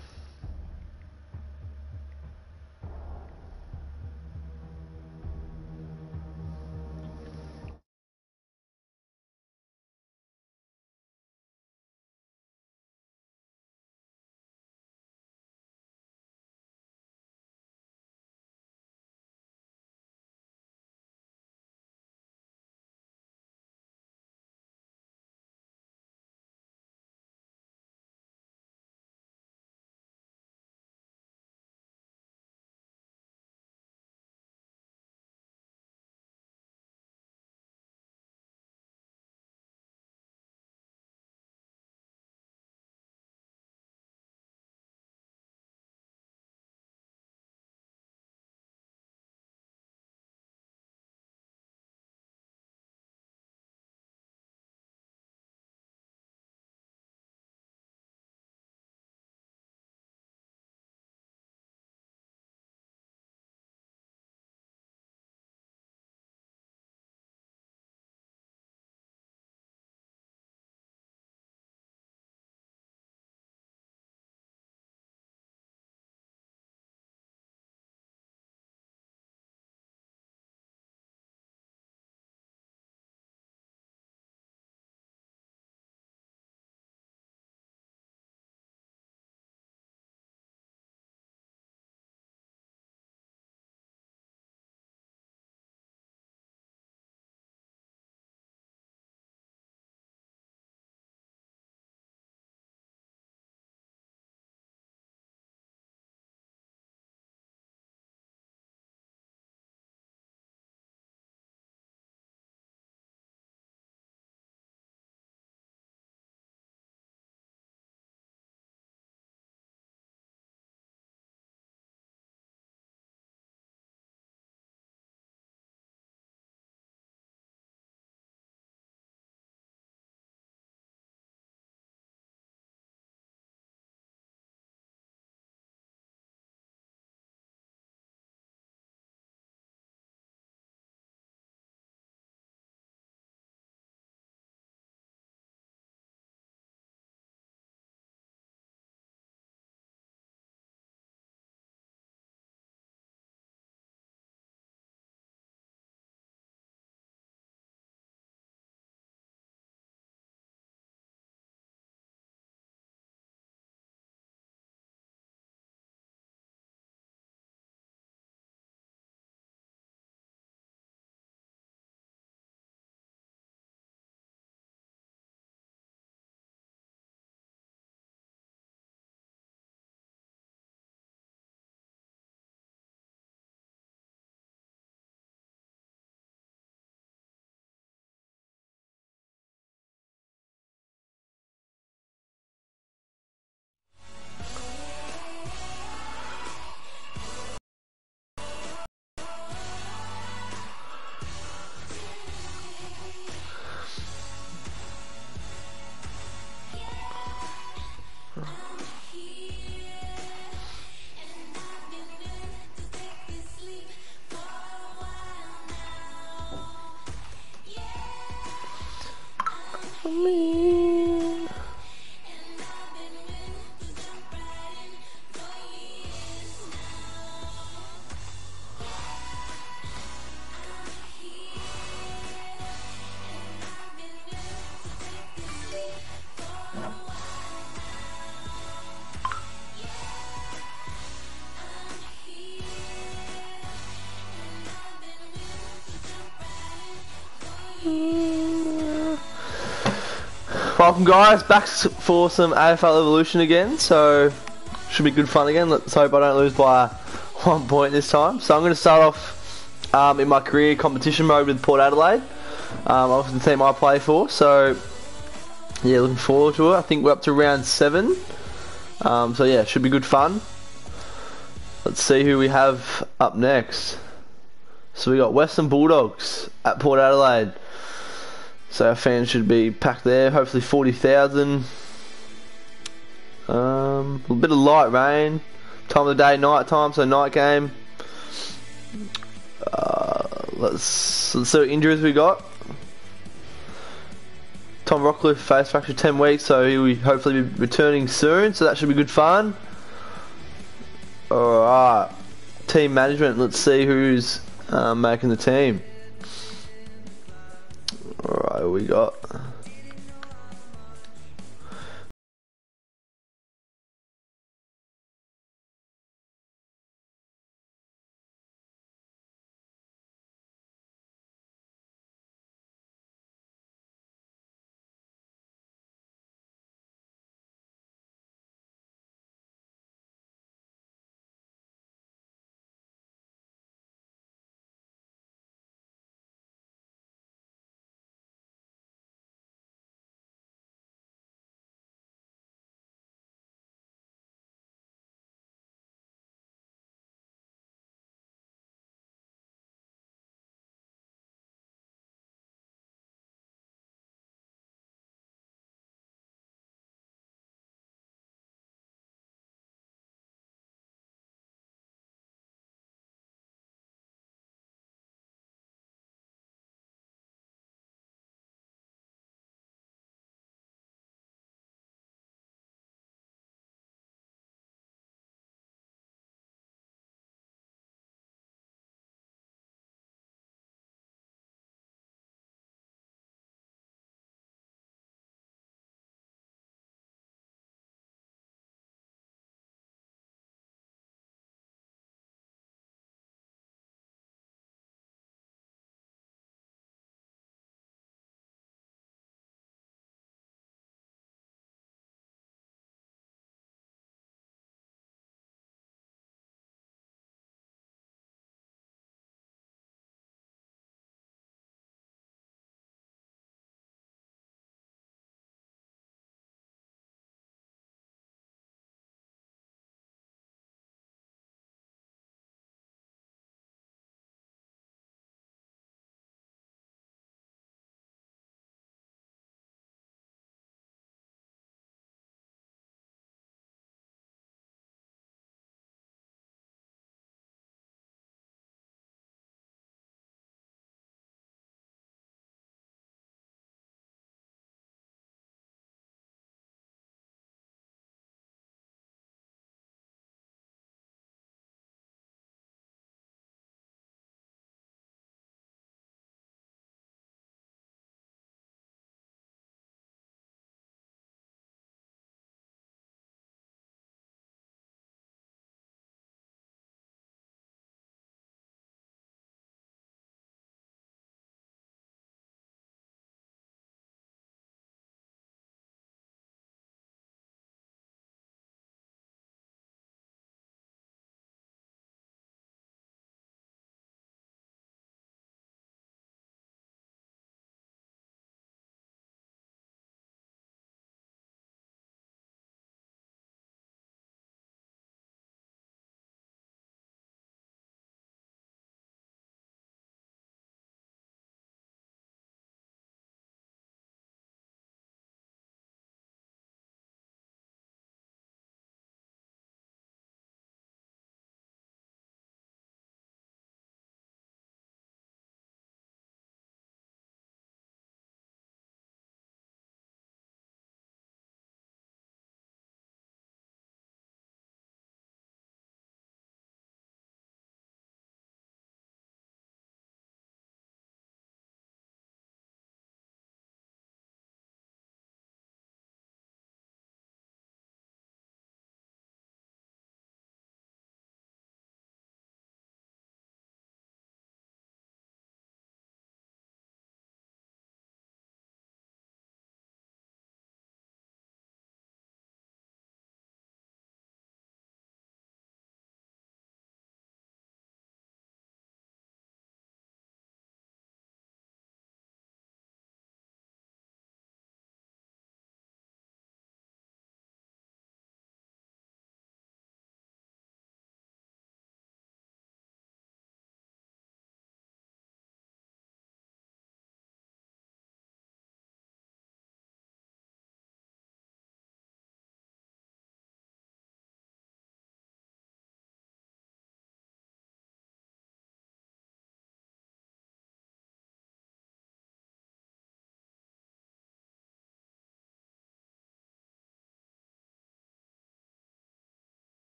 Welcome guys, back for some AFL Evolution again, so should be good fun again. Let's hope I don't lose by 1 point this time. So I'm going to start off in my career competition mode with Port Adelaide, obviously the team I play for, so yeah, looking forward to it. I think we're up to round 7, so yeah, should be good fun. Let's see who we have up next. So we got Western Bulldogs at Port Adelaide. So our fans should be packed there. Hopefully 40,000. A bit of light rain. Time of the day, night time, so night game. Let's see what injuries we got. Tom Rockcliffe face fracture 10 weeks, so he'll hopefully be returning soon. So that should be good fun. Alright, team management, let's see who's making the team. Alright, we got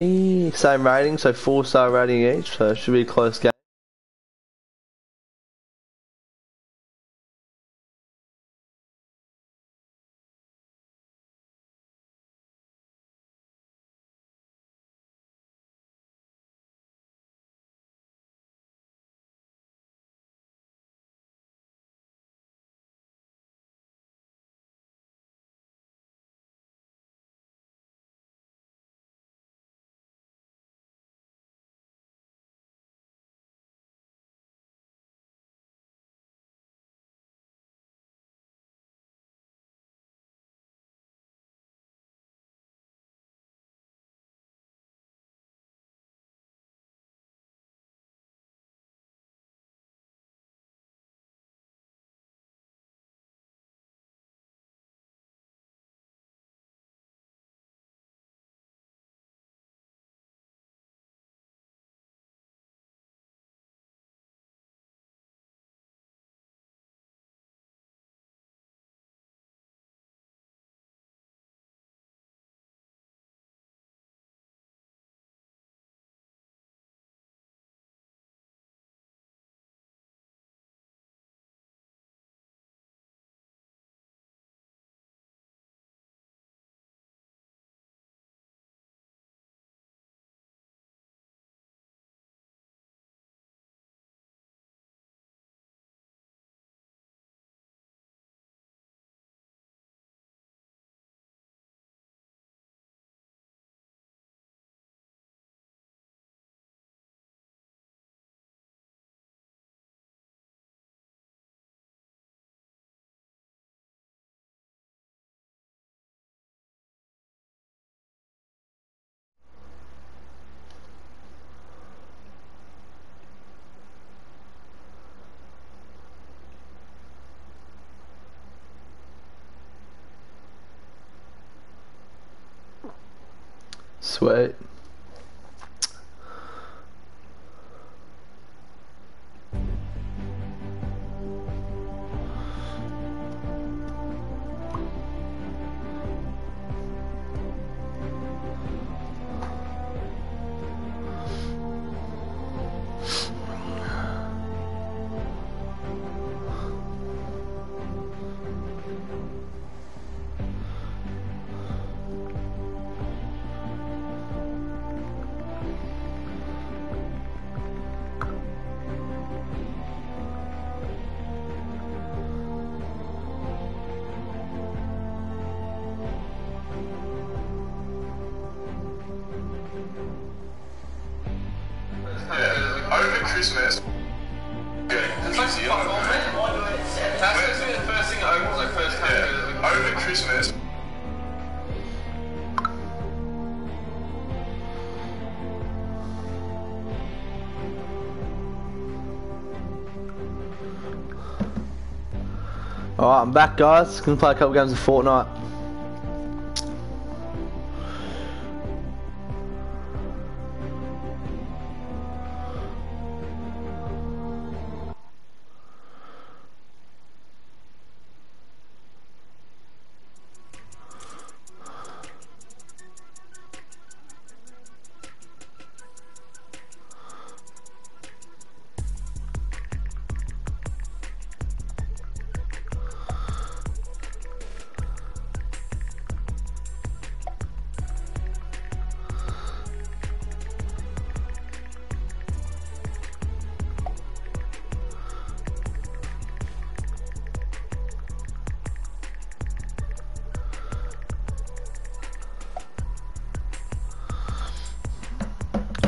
Same rating, so 4-star rating each, so it should be a close game. Sweet. Christmas. It's like, fuck off, man. Why do I... That's supposed to be the first thing I was like, first time. Yeah. Over Christmas. Alright, I'm back, guys. Gonna play a couple games of Fortnite.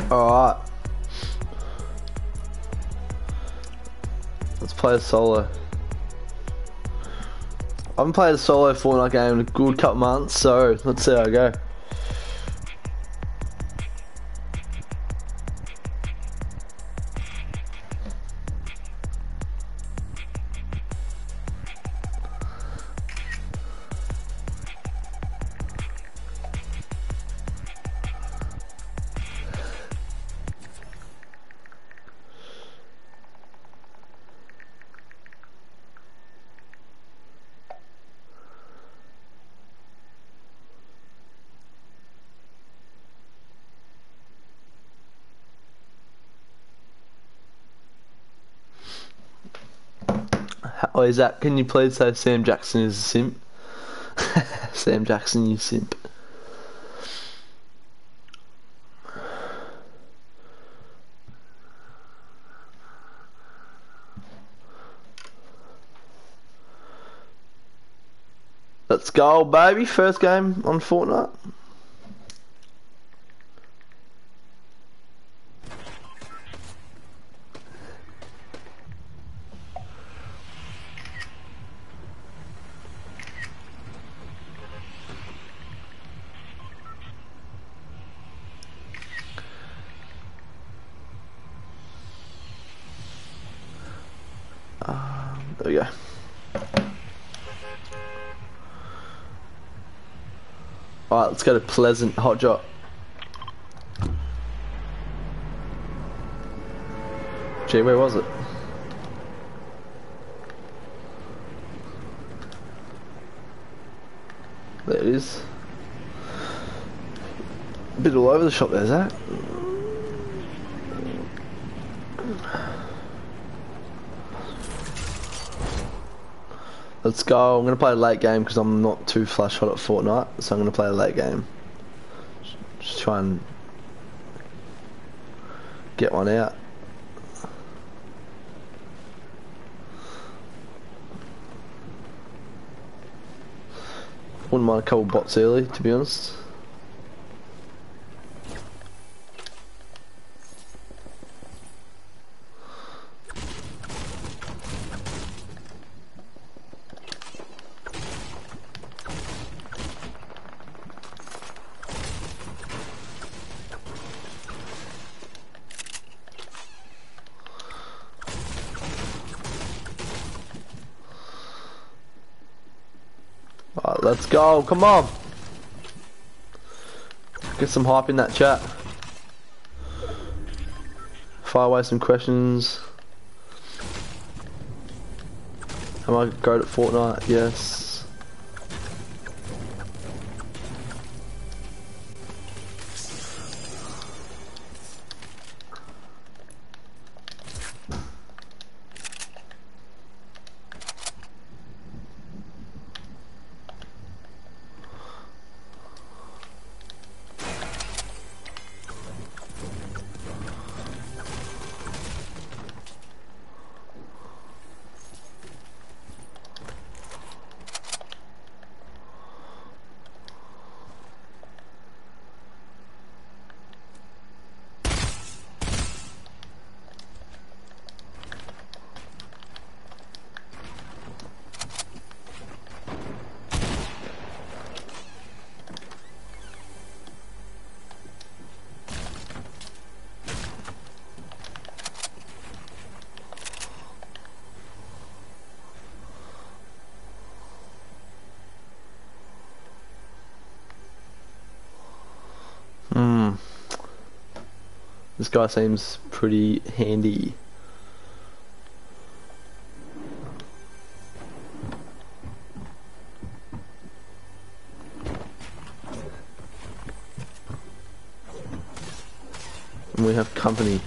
Alright. Let's play a solo. I haven't played a solo Fortnite game in a good couple months, so let's see how I go. Oi, Zak, can you please say Sam Jackson is a simp? Sam Jackson, you simp. Let's go, baby. First game on Fortnite. There we go. Alright, let's go to Pleasant Hot Job. Gee, where was it? There it is. A bit all over the shop there, Zak. Let's go. I'm going to play a late game because I'm not too flush hot at Fortnite, so I'm going to play a late game. Just try and get one out. Wouldn't mind a couple bots early, to be honest. Let's go, come on. Get some hype in that chat. Fire away some questions. Am I good at Fortnite? Yes. This guy seems pretty handy. And we have company.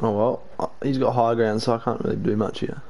Oh well, he's got high ground, so I can't really do much here.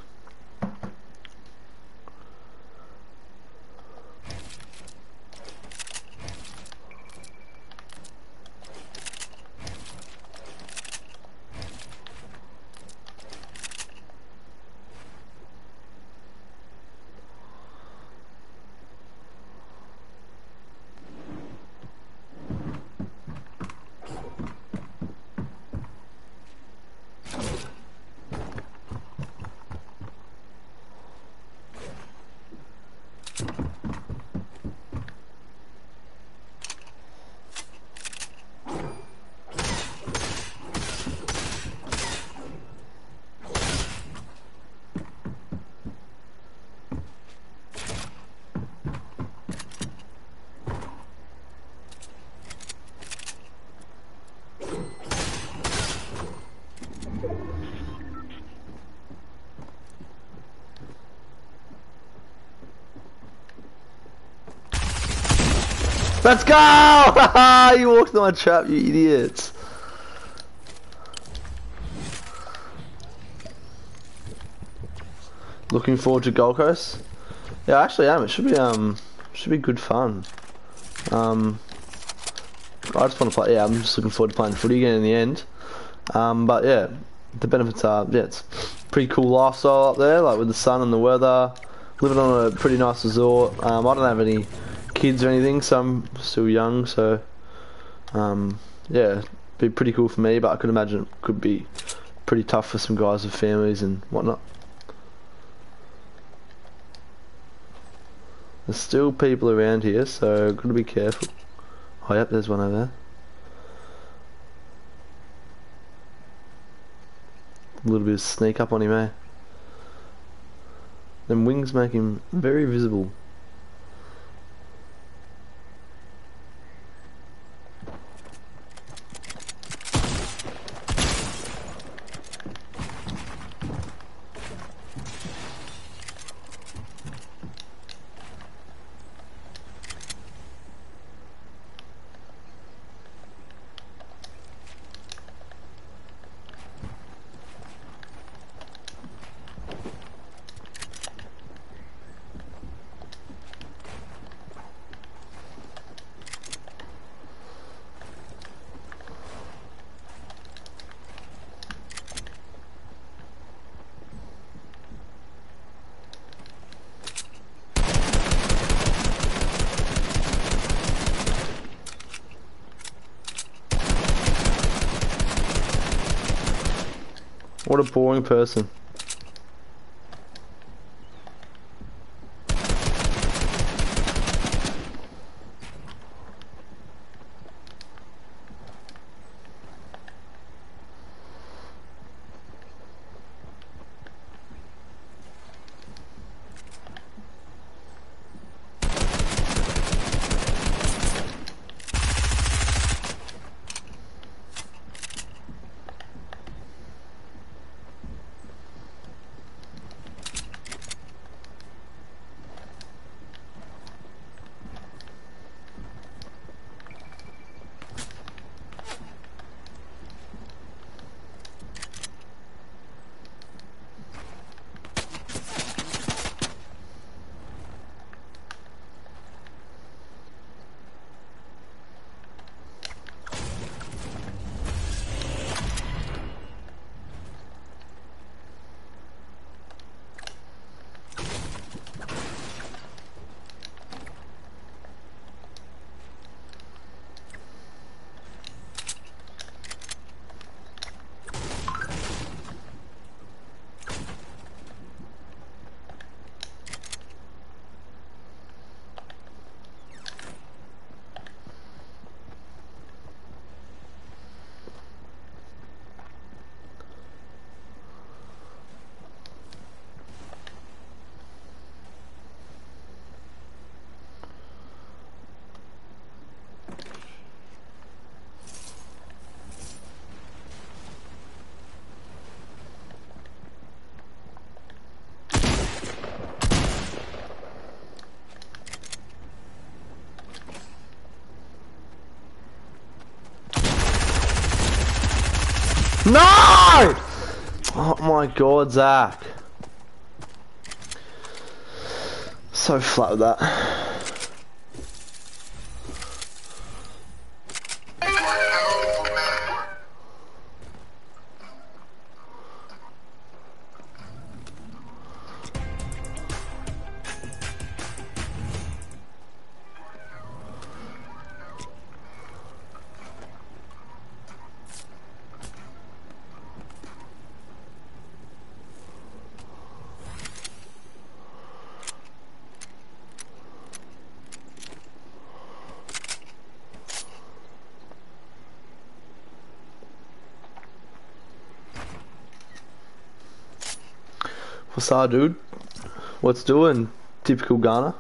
Let's go! You walked into my trap, you idiots. Looking forward to Gold Coast. Yeah, I actually am. It should be good fun. I just want to play. Yeah, I'm just looking forward to playing footy again in the end. But yeah, the benefits are it's pretty cool lifestyle up there, like with the sun and the weather. Living on a pretty nice resort. I don't have any kids or anything, so I'm still young. So yeah, it'd be pretty cool for me. But I could imagine it could be pretty tough for some guys with families and whatnot. There's still people around here, so gotta be careful. Oh yep, there's one over there. A little bit of sneak up on him, eh? Them wings make him very visible. What a boring person. No! Oh my god, Zak. So flat with that. What's up, dude? What's doing? Typical Ghana.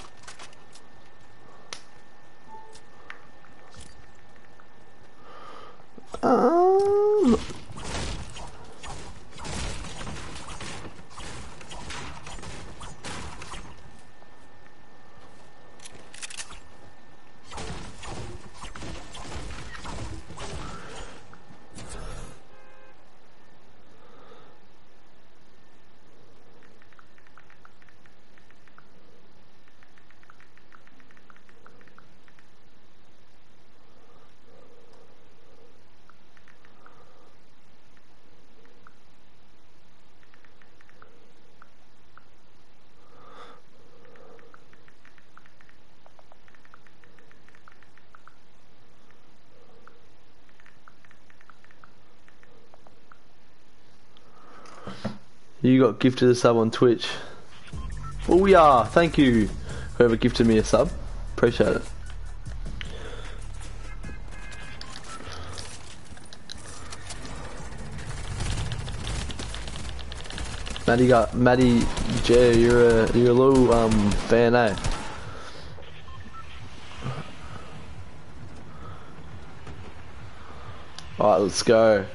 You got gifted a sub on Twitch. Oh yeah, thank you. Whoever gifted me a sub. Appreciate it. Maddie J, you're a little fan, eh? Alright, let's go.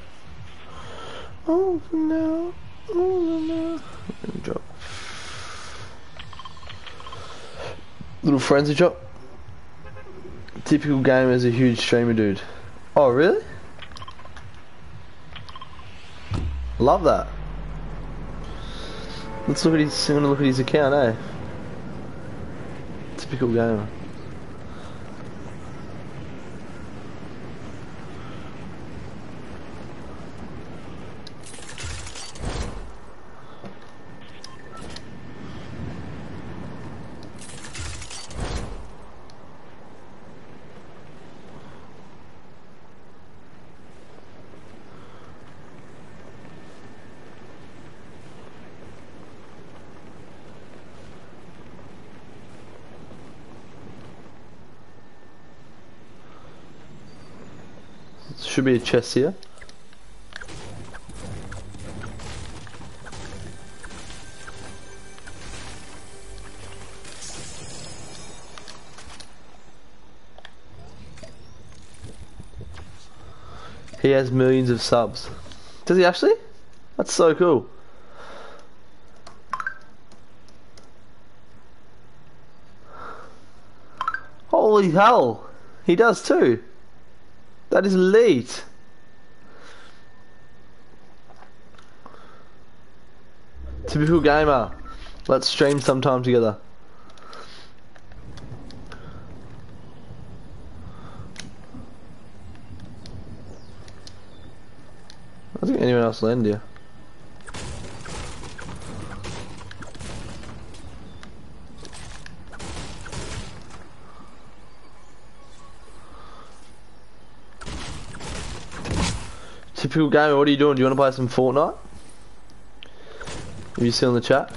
Oh no, oh no. Let me drop. Little frenzy chop. Typical game as a huge streamer dude. Oh really? Love that. Let's look at his. I'm gonna look at his account, eh? Typical gamer. Should be a chest here. He has millions of subs. Does he actually? That's so cool. Holy hell! He does too. That is late. Typical gamer. Let's stream sometime together. I don't think anyone else landed here. Typical gamer, what are you doing? Do you want to play some Fortnite? Have you seen in the chat?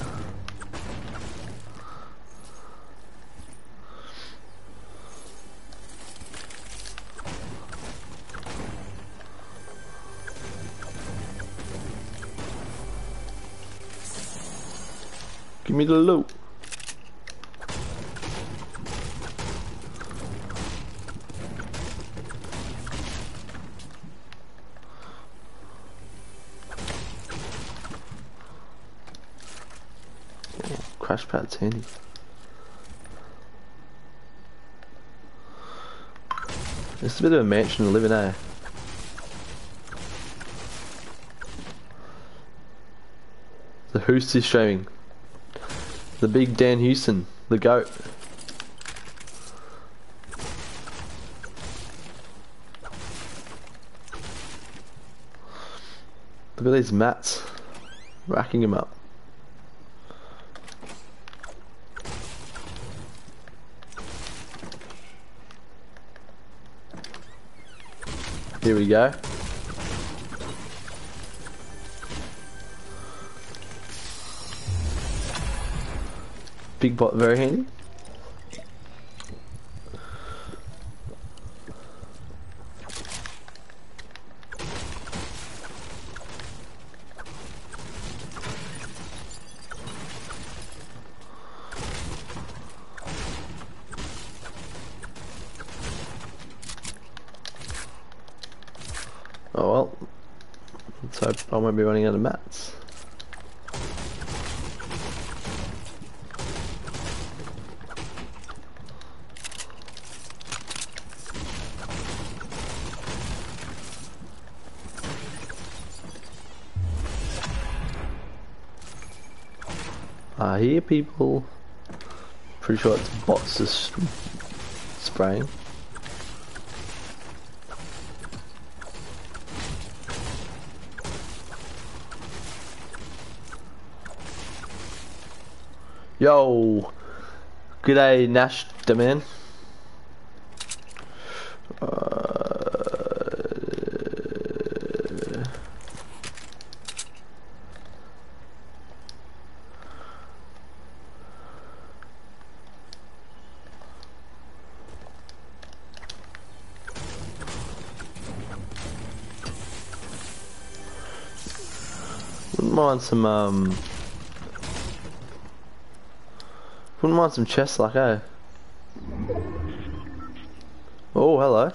Give me the loot. Crashpad's handy. It's a bit of a mansion to live in, eh? The host is streaming. The big Dan Houston, the GOAT. Look at these mats, racking them up. Here we go. Big bot, very handy. I won't be running out of mats. I hear people. Pretty sure it's bots just spraying. Yo, g'day Nash, the man. Wouldn't mind some chest luck, eh? Oh, hello.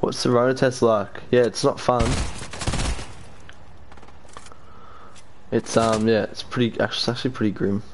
What's the road test like? Yeah, it's not fun. It's yeah, it's pretty. It's actually pretty grim.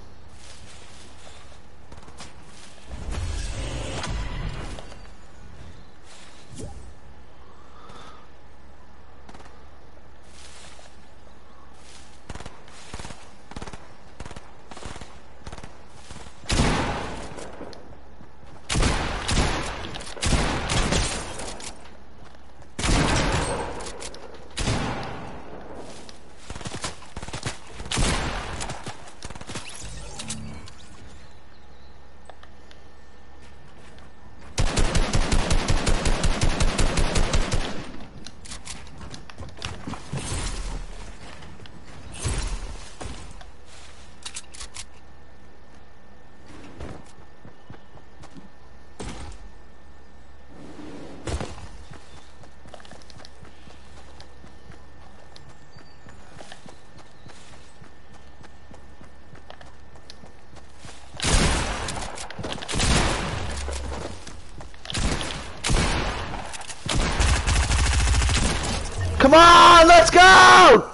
Come on, let's go!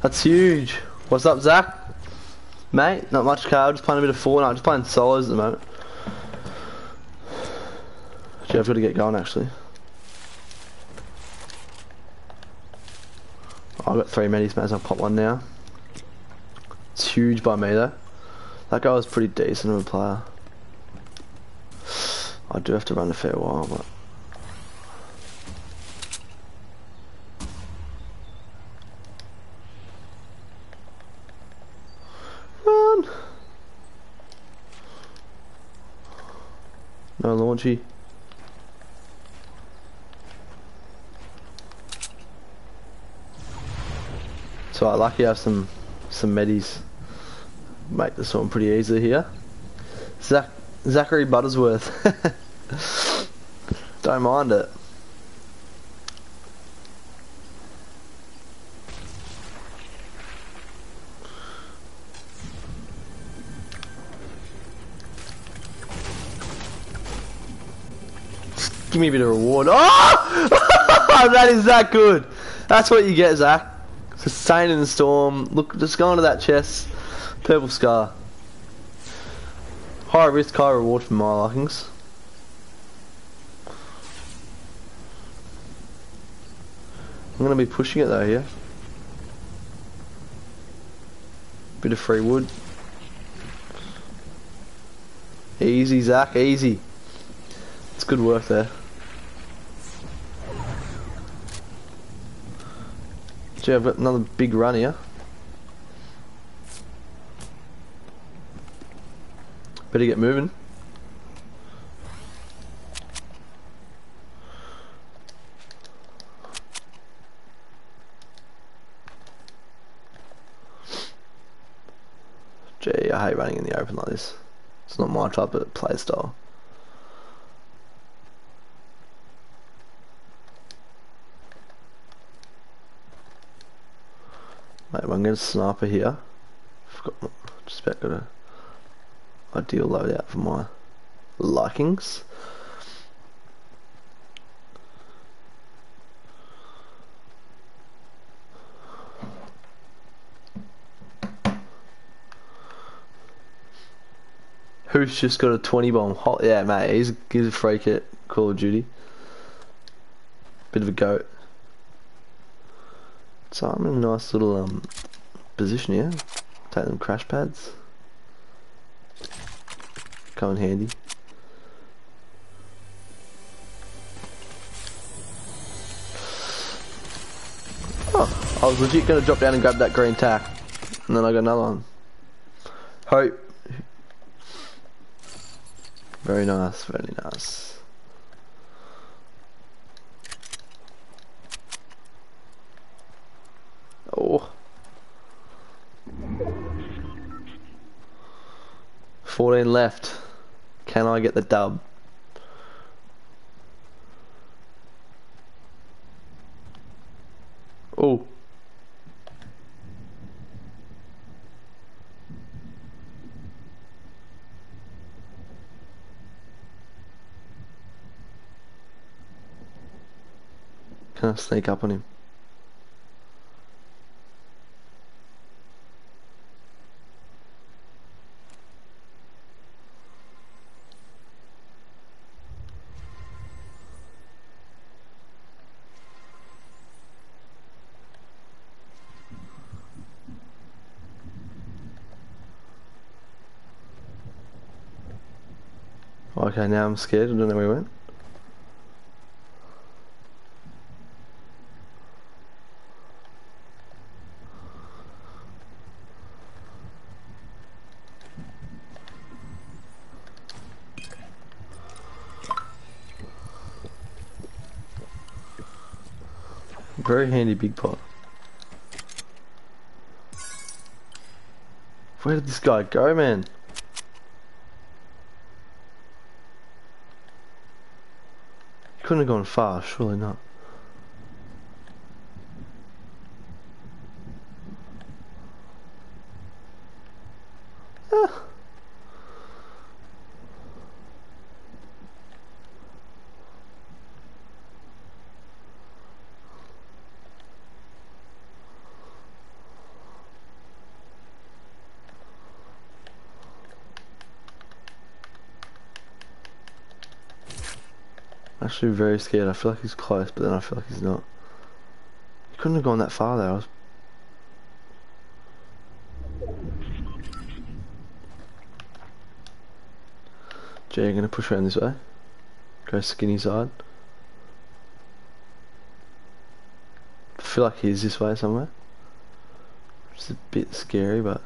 That's huge. What's up, Zach? Mate, not much, Carl. Just playing a bit of Fortnite. Just playing solos at the moment. Actually, I've got to get going, actually. Oh, I've got 3 medis. Might as well pop one now. It's huge by me, though. That guy was pretty decent of a player. I do have to run a fair while, but... No launchy. So I lucky I have some medis. Make this one pretty easy here. Zachary Buttersworth. Don't mind it. Give me a bit of reward. Oh! That is that good. That's what you get, Zach. Sustained in the storm. Look, just go into that chest. Purple scar. High risk, high reward for my likings. I'm going to be pushing it though here. Bit of free wood. Easy, Zach, easy. It's good work there. Gee, I've got another big run here. Better get moving. Gee, I hate running in the open like this. It's not my type of play style. Mate, I'm going to sniper here. Forgot, just about got an ideal loadout for my likings. Who's just got a 20 bomb? Hot, yeah, mate. He's a freak at Call of Duty. Bit of a goat. So I'm in a nice little position here. Take them crash pads. Come in handy. Oh, I was legit gonna drop down and grab that green tack, and then I got another one. Hope. Very nice, very nice. Oh. 14 left. Can I get the dub? Oh. Can I sneak up on him? Okay, now I'm scared. I don't know where he went. Very handy big pot. Where did this guy go, man? Couldn't have gone far, surely not. Ah. Actually very scared. I feel like he's close, but then I feel like he's not. He couldn't have gone that far there. Gee, I'm going to push around this way. Go skinny side. I feel like he's this way somewhere. It's a bit scary, but...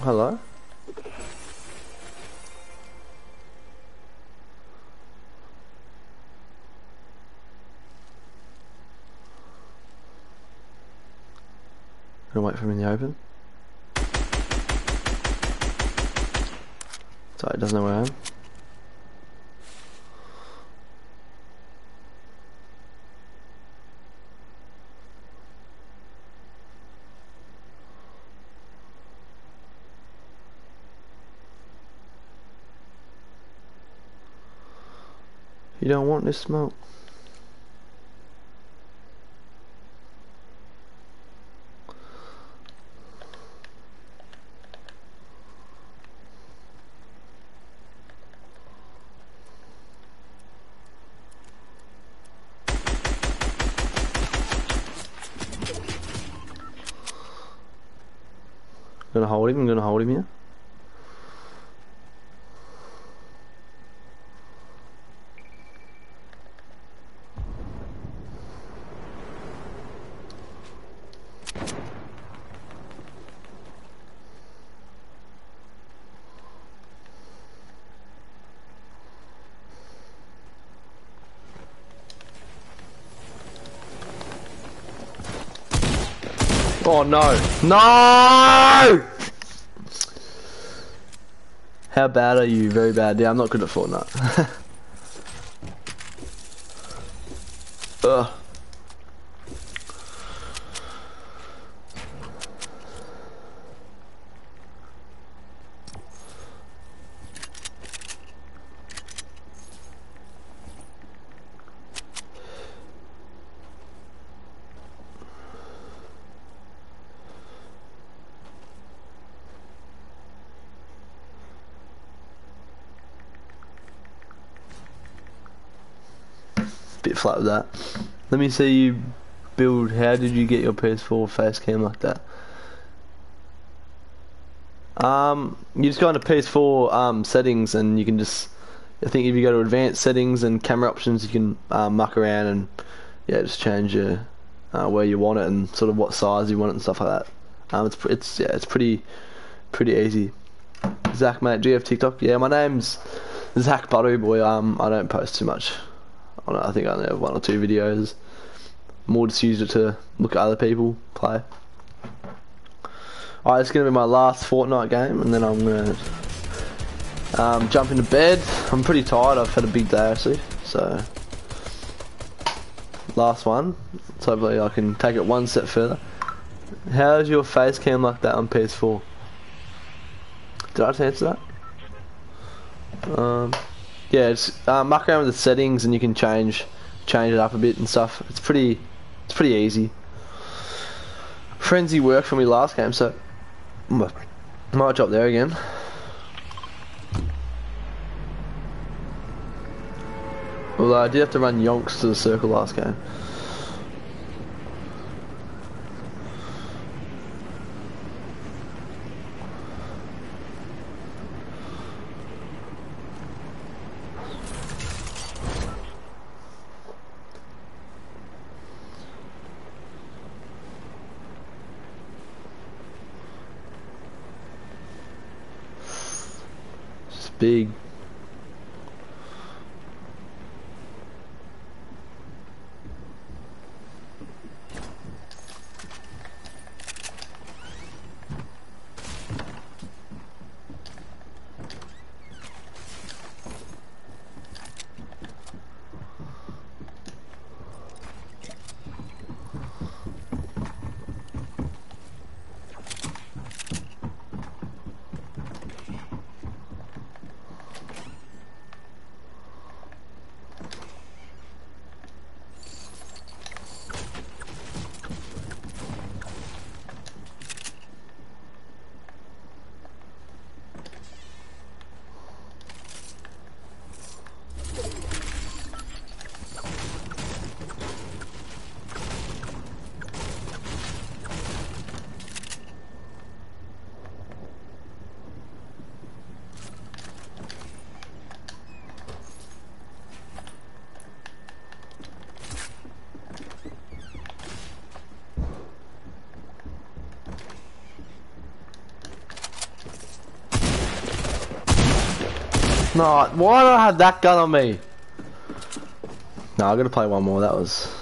Hello? Gonna wait for him in the open. Sorry, it doesn't know where I am. You don't want this smoke. Gonna hold him, I'm gonna hold him here. Oh no. No! How bad are you? Very bad. Yeah, I'm not good at Fortnite. Ugh. Flat with that. Let me see you build. How did you get your PS4 face cam like that? You just go into PS4 settings, and you can just, I think if you go to advanced settings and camera options, you can muck around and yeah, just change your where you want it and sort of what size you want it and stuff like that. It's yeah, it's pretty easy. Zach mate, do you have TikTok? Yeah, my name's Zak Butters boy. I don't post too much. I think I only have 1 or 2 videos. More just use it to look at other people play. Alright, it's gonna be my last Fortnite game, and then I'm gonna jump into bed. I'm pretty tired. I've had a big day actually, so last one. So hopefully I can take it one step further. How is your face cam like that on PS4? Did I just answer that? Yeah, just muck around with the settings, and you can change it up a bit and stuff. It's pretty easy. Frenzy worked for me last game, so might drop there again. Although I did have to run yonks to the circle last game. Big. No, why do I have that gun on me? No, I'm gonna play one more. That was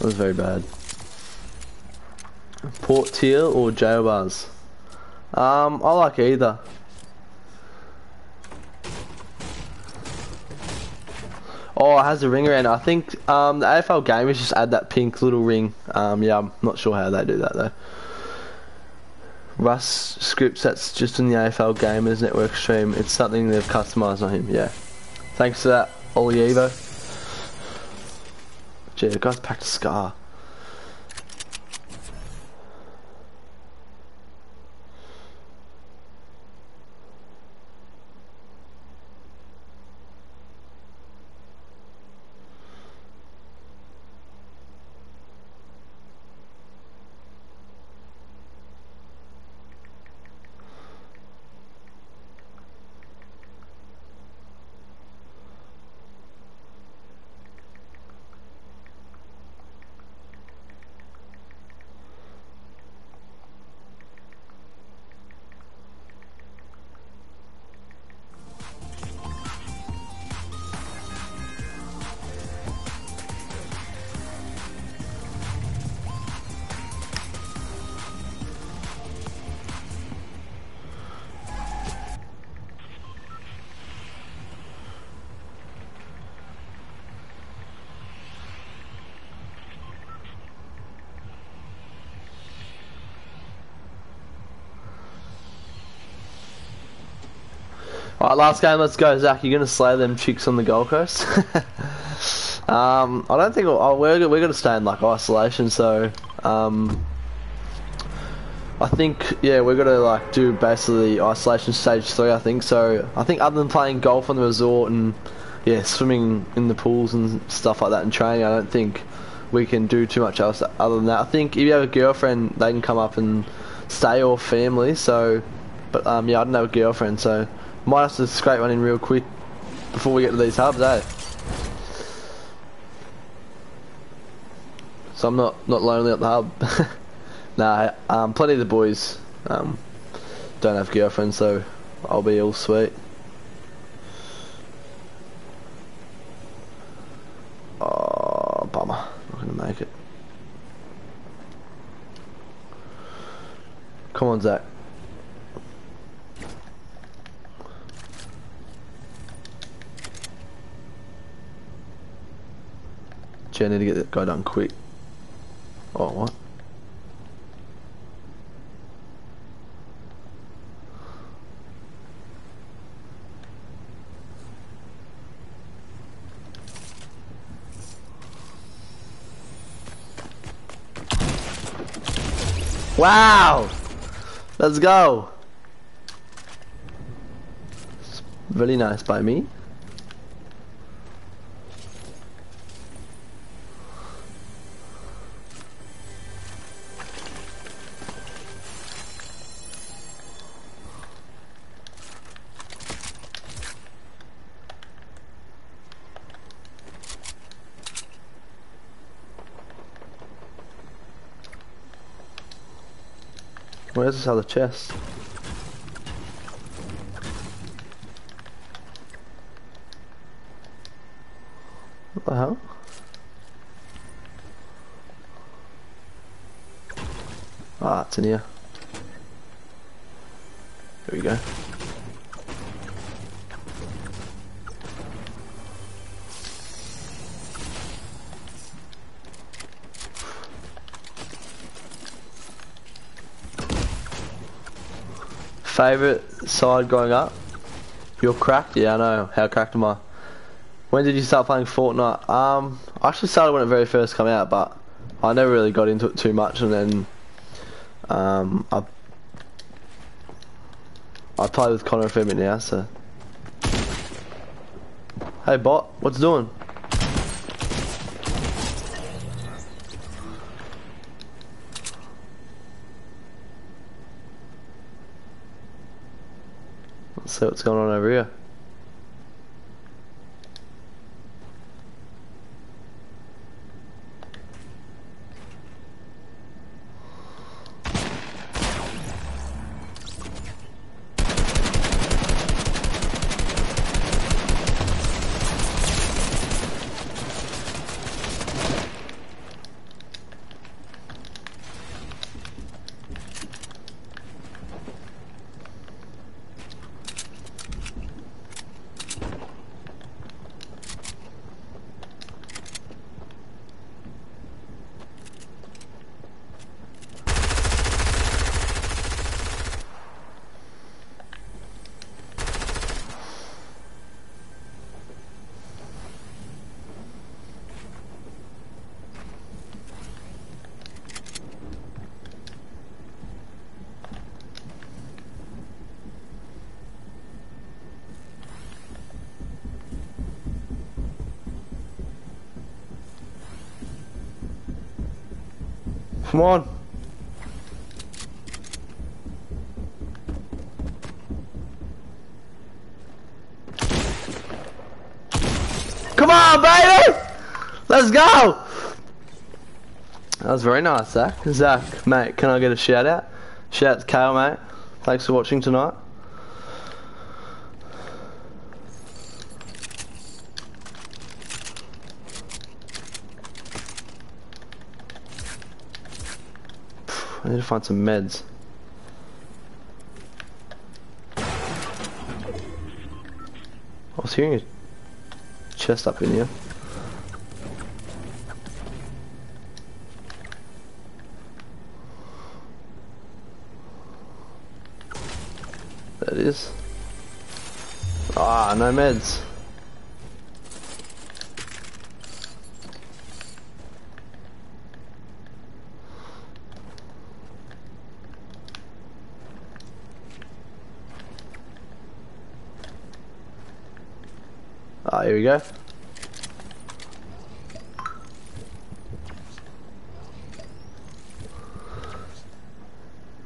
very bad. Port tier or jail bars? I like either. Oh, it has a ring around it. I think the AFL Gamers just add that pink little ring. Yeah, I'm not sure how they do that though. Russ scripts, that's just in the AFL Gamers Network stream. It's something they've customised on him, yeah. Thanks for that, Ollie Evo. Gee, the guy's packed a scar. Alright, last game, let's go, Zach. You're going to slay them chicks on the Gold Coast. I don't think we're going to stay in like isolation, so I think, yeah, we're going to like do basically isolation stage 3, I think. So I think other than playing golf on the resort and, yeah, swimming in the pools and stuff like that and training, I don't think we can do too much else other than that. I think if you have a girlfriend, they can come up and stay, or family. So, but yeah, I don't have a girlfriend, so might have to scrape one in real quick before we get to these hubs, eh? So I'm not lonely at the hub. Nah, plenty of the boys don't have girlfriends, so I'll be all sweet. Oh, bummer. Not gonna make it. Come on, Zach. I need to get that guy done quick. Oh, what? Wow! Let's go! It's really nice by me. Where's this other chest? What the hell? Ah, it's in here. There we go. Favorite side growing up? You're cracked? Yeah, I know. How cracked am I? When did you start playing Fortnite? I actually started when it very first came out, but I never really got into it too much, and then I play with Connor a fair bit now, so. Hey bot, what's doing? So what's going on over here? Come on. Come on, baby! Let's go! That was very nice, Zach. Zach, mate, can I get a shout out? Shout out to Kale, mate. Thanks for watching tonight. I need to find some meds. I was hearing a chest up in here. There it is. Ah, no meds. Ah, here we go.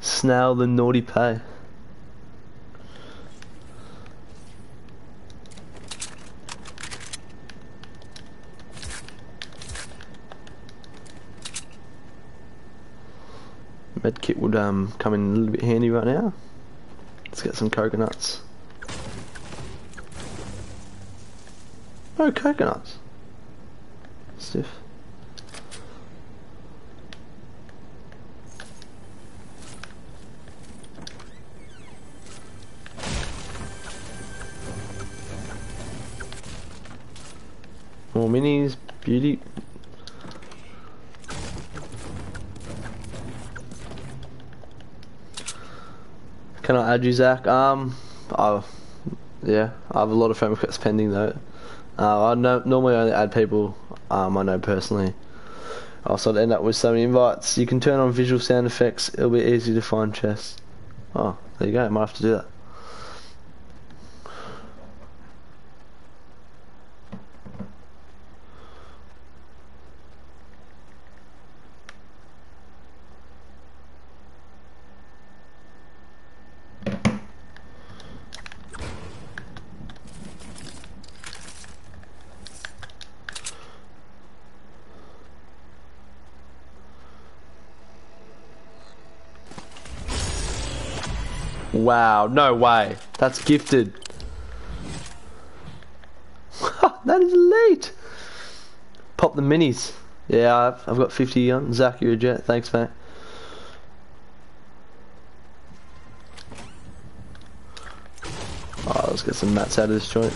Snail the naughty pay. Medkit would come in a little bit handy right now. Let's get some coconuts. Oh, coconuts. Stiff. More minis, beauty. Can I add you, Zach? Yeah, I have a lot of phone requests pending though. I normally only add people I know personally. Also, I'd end up with so many invites. You can turn on visual sound effects. It'll be easy to find chests. Oh, there you go. I might have to do that. Wow, no way. That's gifted. That is elite. Pop the minis. Yeah, I've got 50 on. Zach, you're a jet. Thanks, mate. Oh, let's get some mats out of this joint.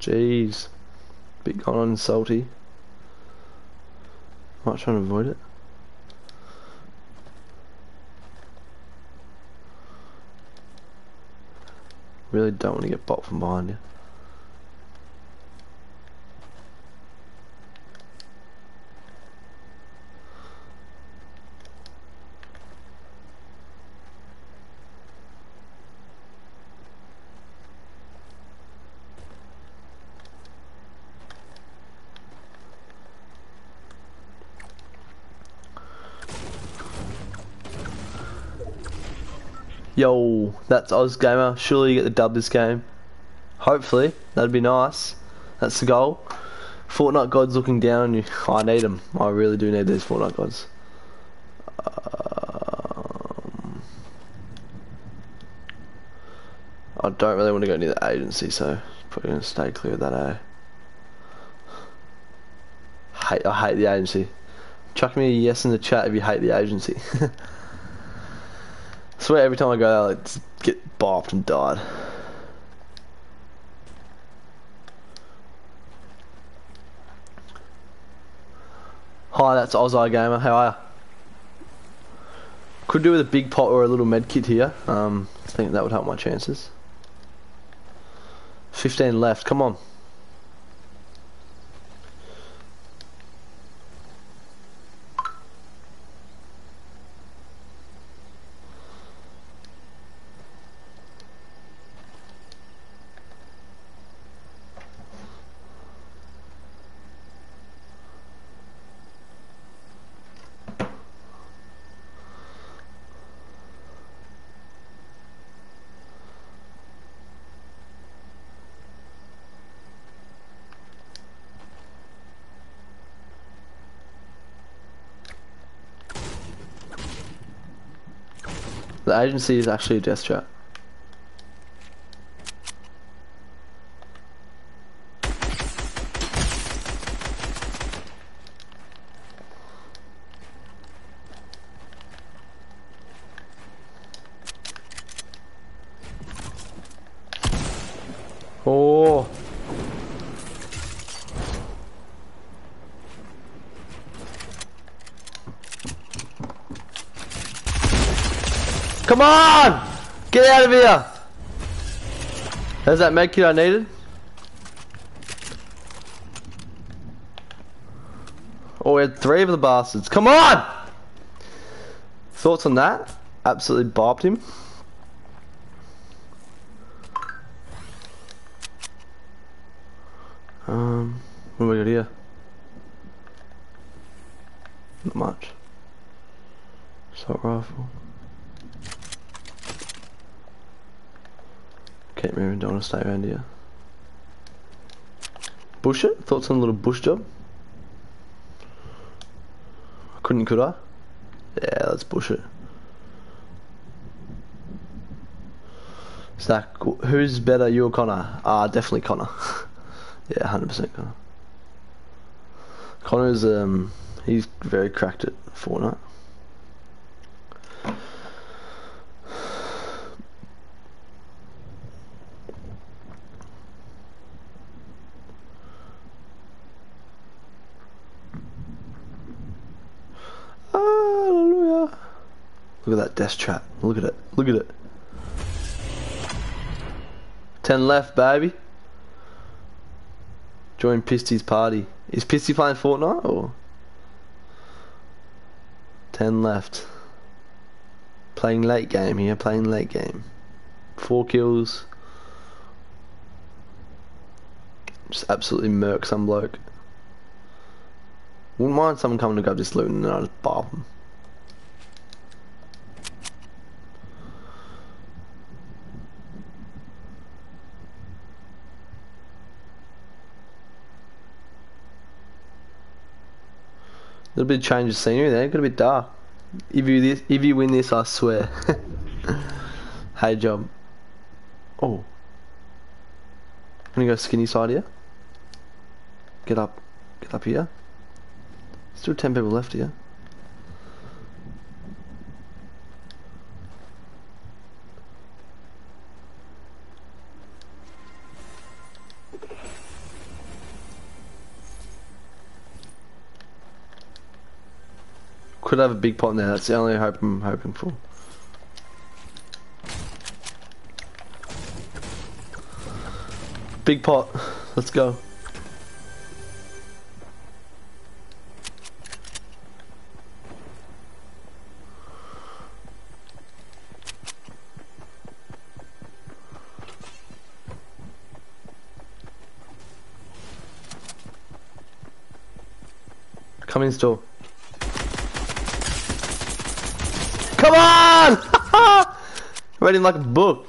Jeez, bit gone on salty. Might try and avoid it. Really don't want to get bopped from behind you. Yo, that's OzGamer. Surely you get the dub this game. Hopefully, that'd be nice. That's the goal. Fortnite gods looking down on you. Oh, I need them. I really do need these Fortnite gods. I don't really want to go near the agency, so probably gonna stay clear of that. I hate the agency. Chuck me a yes in the chat if you hate the agency. I swear every time I go there, I like, just get bopped and died. Hi, that's OzGamer. How are you? Could do with a big pot or a little med kit here. I think that would help my chances. 15 left. Come on. The agency is actually a death trap. Oh. Come on! Get out of here! There's that med kit I needed. Oh, we had three of the bastards. Come on! Thoughts on that? Absolutely bopped him. What do we got here? Not much. Assault rifle. Can't move and don't want to stay around here. Bush it? Thoughts on a little bush job? Couldn't, could I? Yeah, let's bush it. Zak, who's better, you or Connor? Definitely Connor. Yeah, 100% Connor. Connor's, he's very cracked at Fortnite. Hallelujah. Look at that death trap. Look at it. Look at it. 10 left, baby. Join Pisty's party. Is Pisty playing Fortnite or? 10 left. Playing late game here, playing late game. 4 kills. Just absolutely murk some bloke. Wouldn't mind someone coming to grab this loot and then I just barf them. A little bit of change of scenery there, got a bit dark. If you win this, I swear. Hey job. Oh. I'm gonna go skinny side here. Get up here. Still 10 people left here. Could have a big pot in there, that's the only hope I'm hoping for. Big pot, let's go. Come in store. Come on! Read him like a book.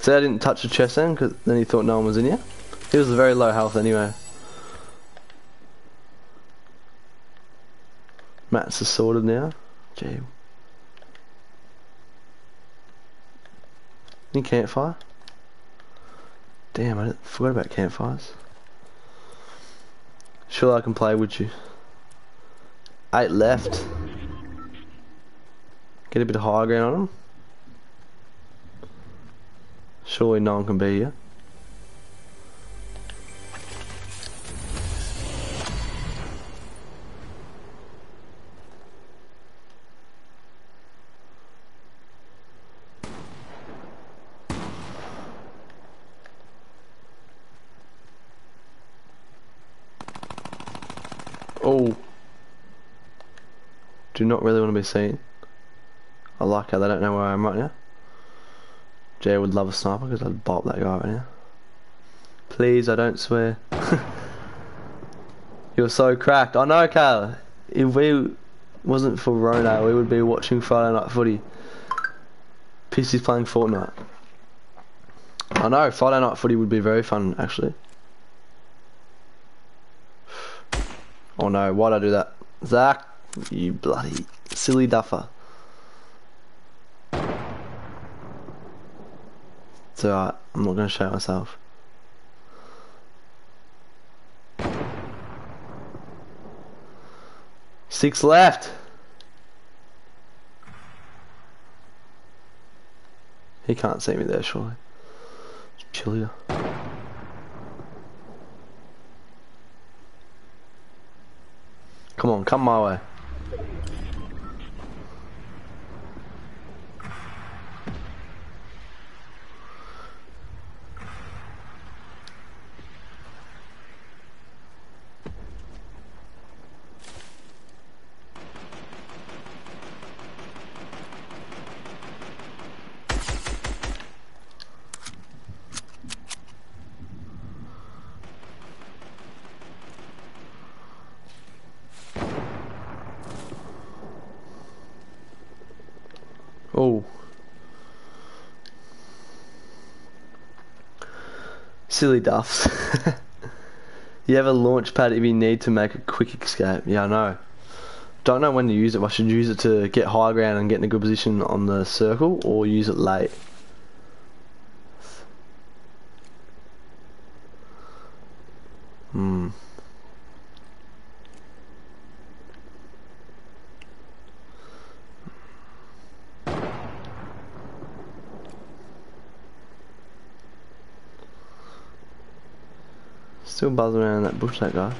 See, I didn't touch the chest then, because then he thought no one was in here. He was very low health anyway. Matt's assorted now. Gee. Any campfire? Damn, I forgot about campfires. Sure I can play with you. 8 left. Get a bit of high ground on them. Surely no one can be here. Oh. Do not really want to be seen. I like how they don't know where I am right now. Jay would love a sniper because I'd bop that guy right now. Please, I don't swear. You're so cracked. I know, Kyle. If we wasn't for Rona, we would be watching Friday Night Footy. Pissy's playing Fortnite. I know, Friday Night Footy would be very fun, actually. Oh no, why'd I do that? Zak! You bloody silly duffer. It's alright, I'm not going to show myself. Six left. He can't see me there, surely. It's chillier. Come on, come my way. Silly duffs. You have a launch pad if you need to make a quick escape. Yeah, I know. Don't know when to use it. I should use it to get high ground and get in a good position on the circle, or use it late. Still buzzing around that bush, that guy.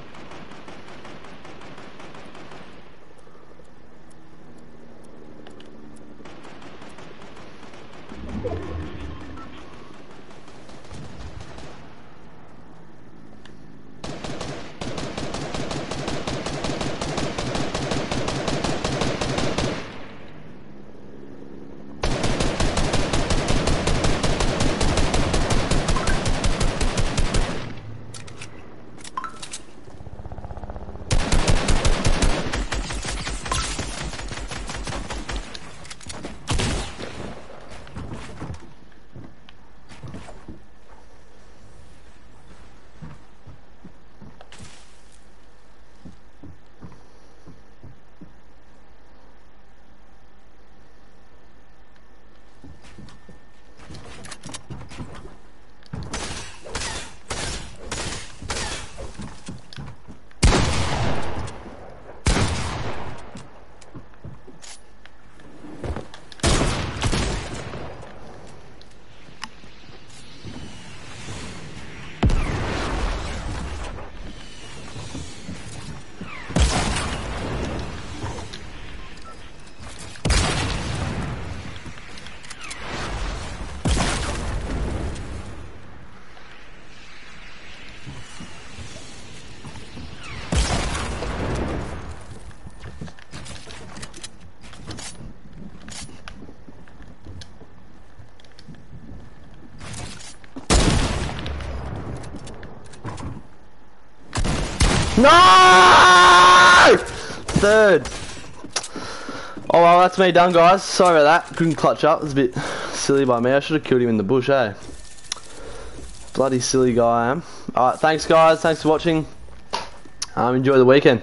No! Third. Oh well, that's me done, guys. Sorry about that. Couldn't clutch up. It was a bit silly by me. I should have killed him in the bush, eh? Bloody silly guy I am. Alright, thanks guys. Thanks for watching. Enjoy the weekend.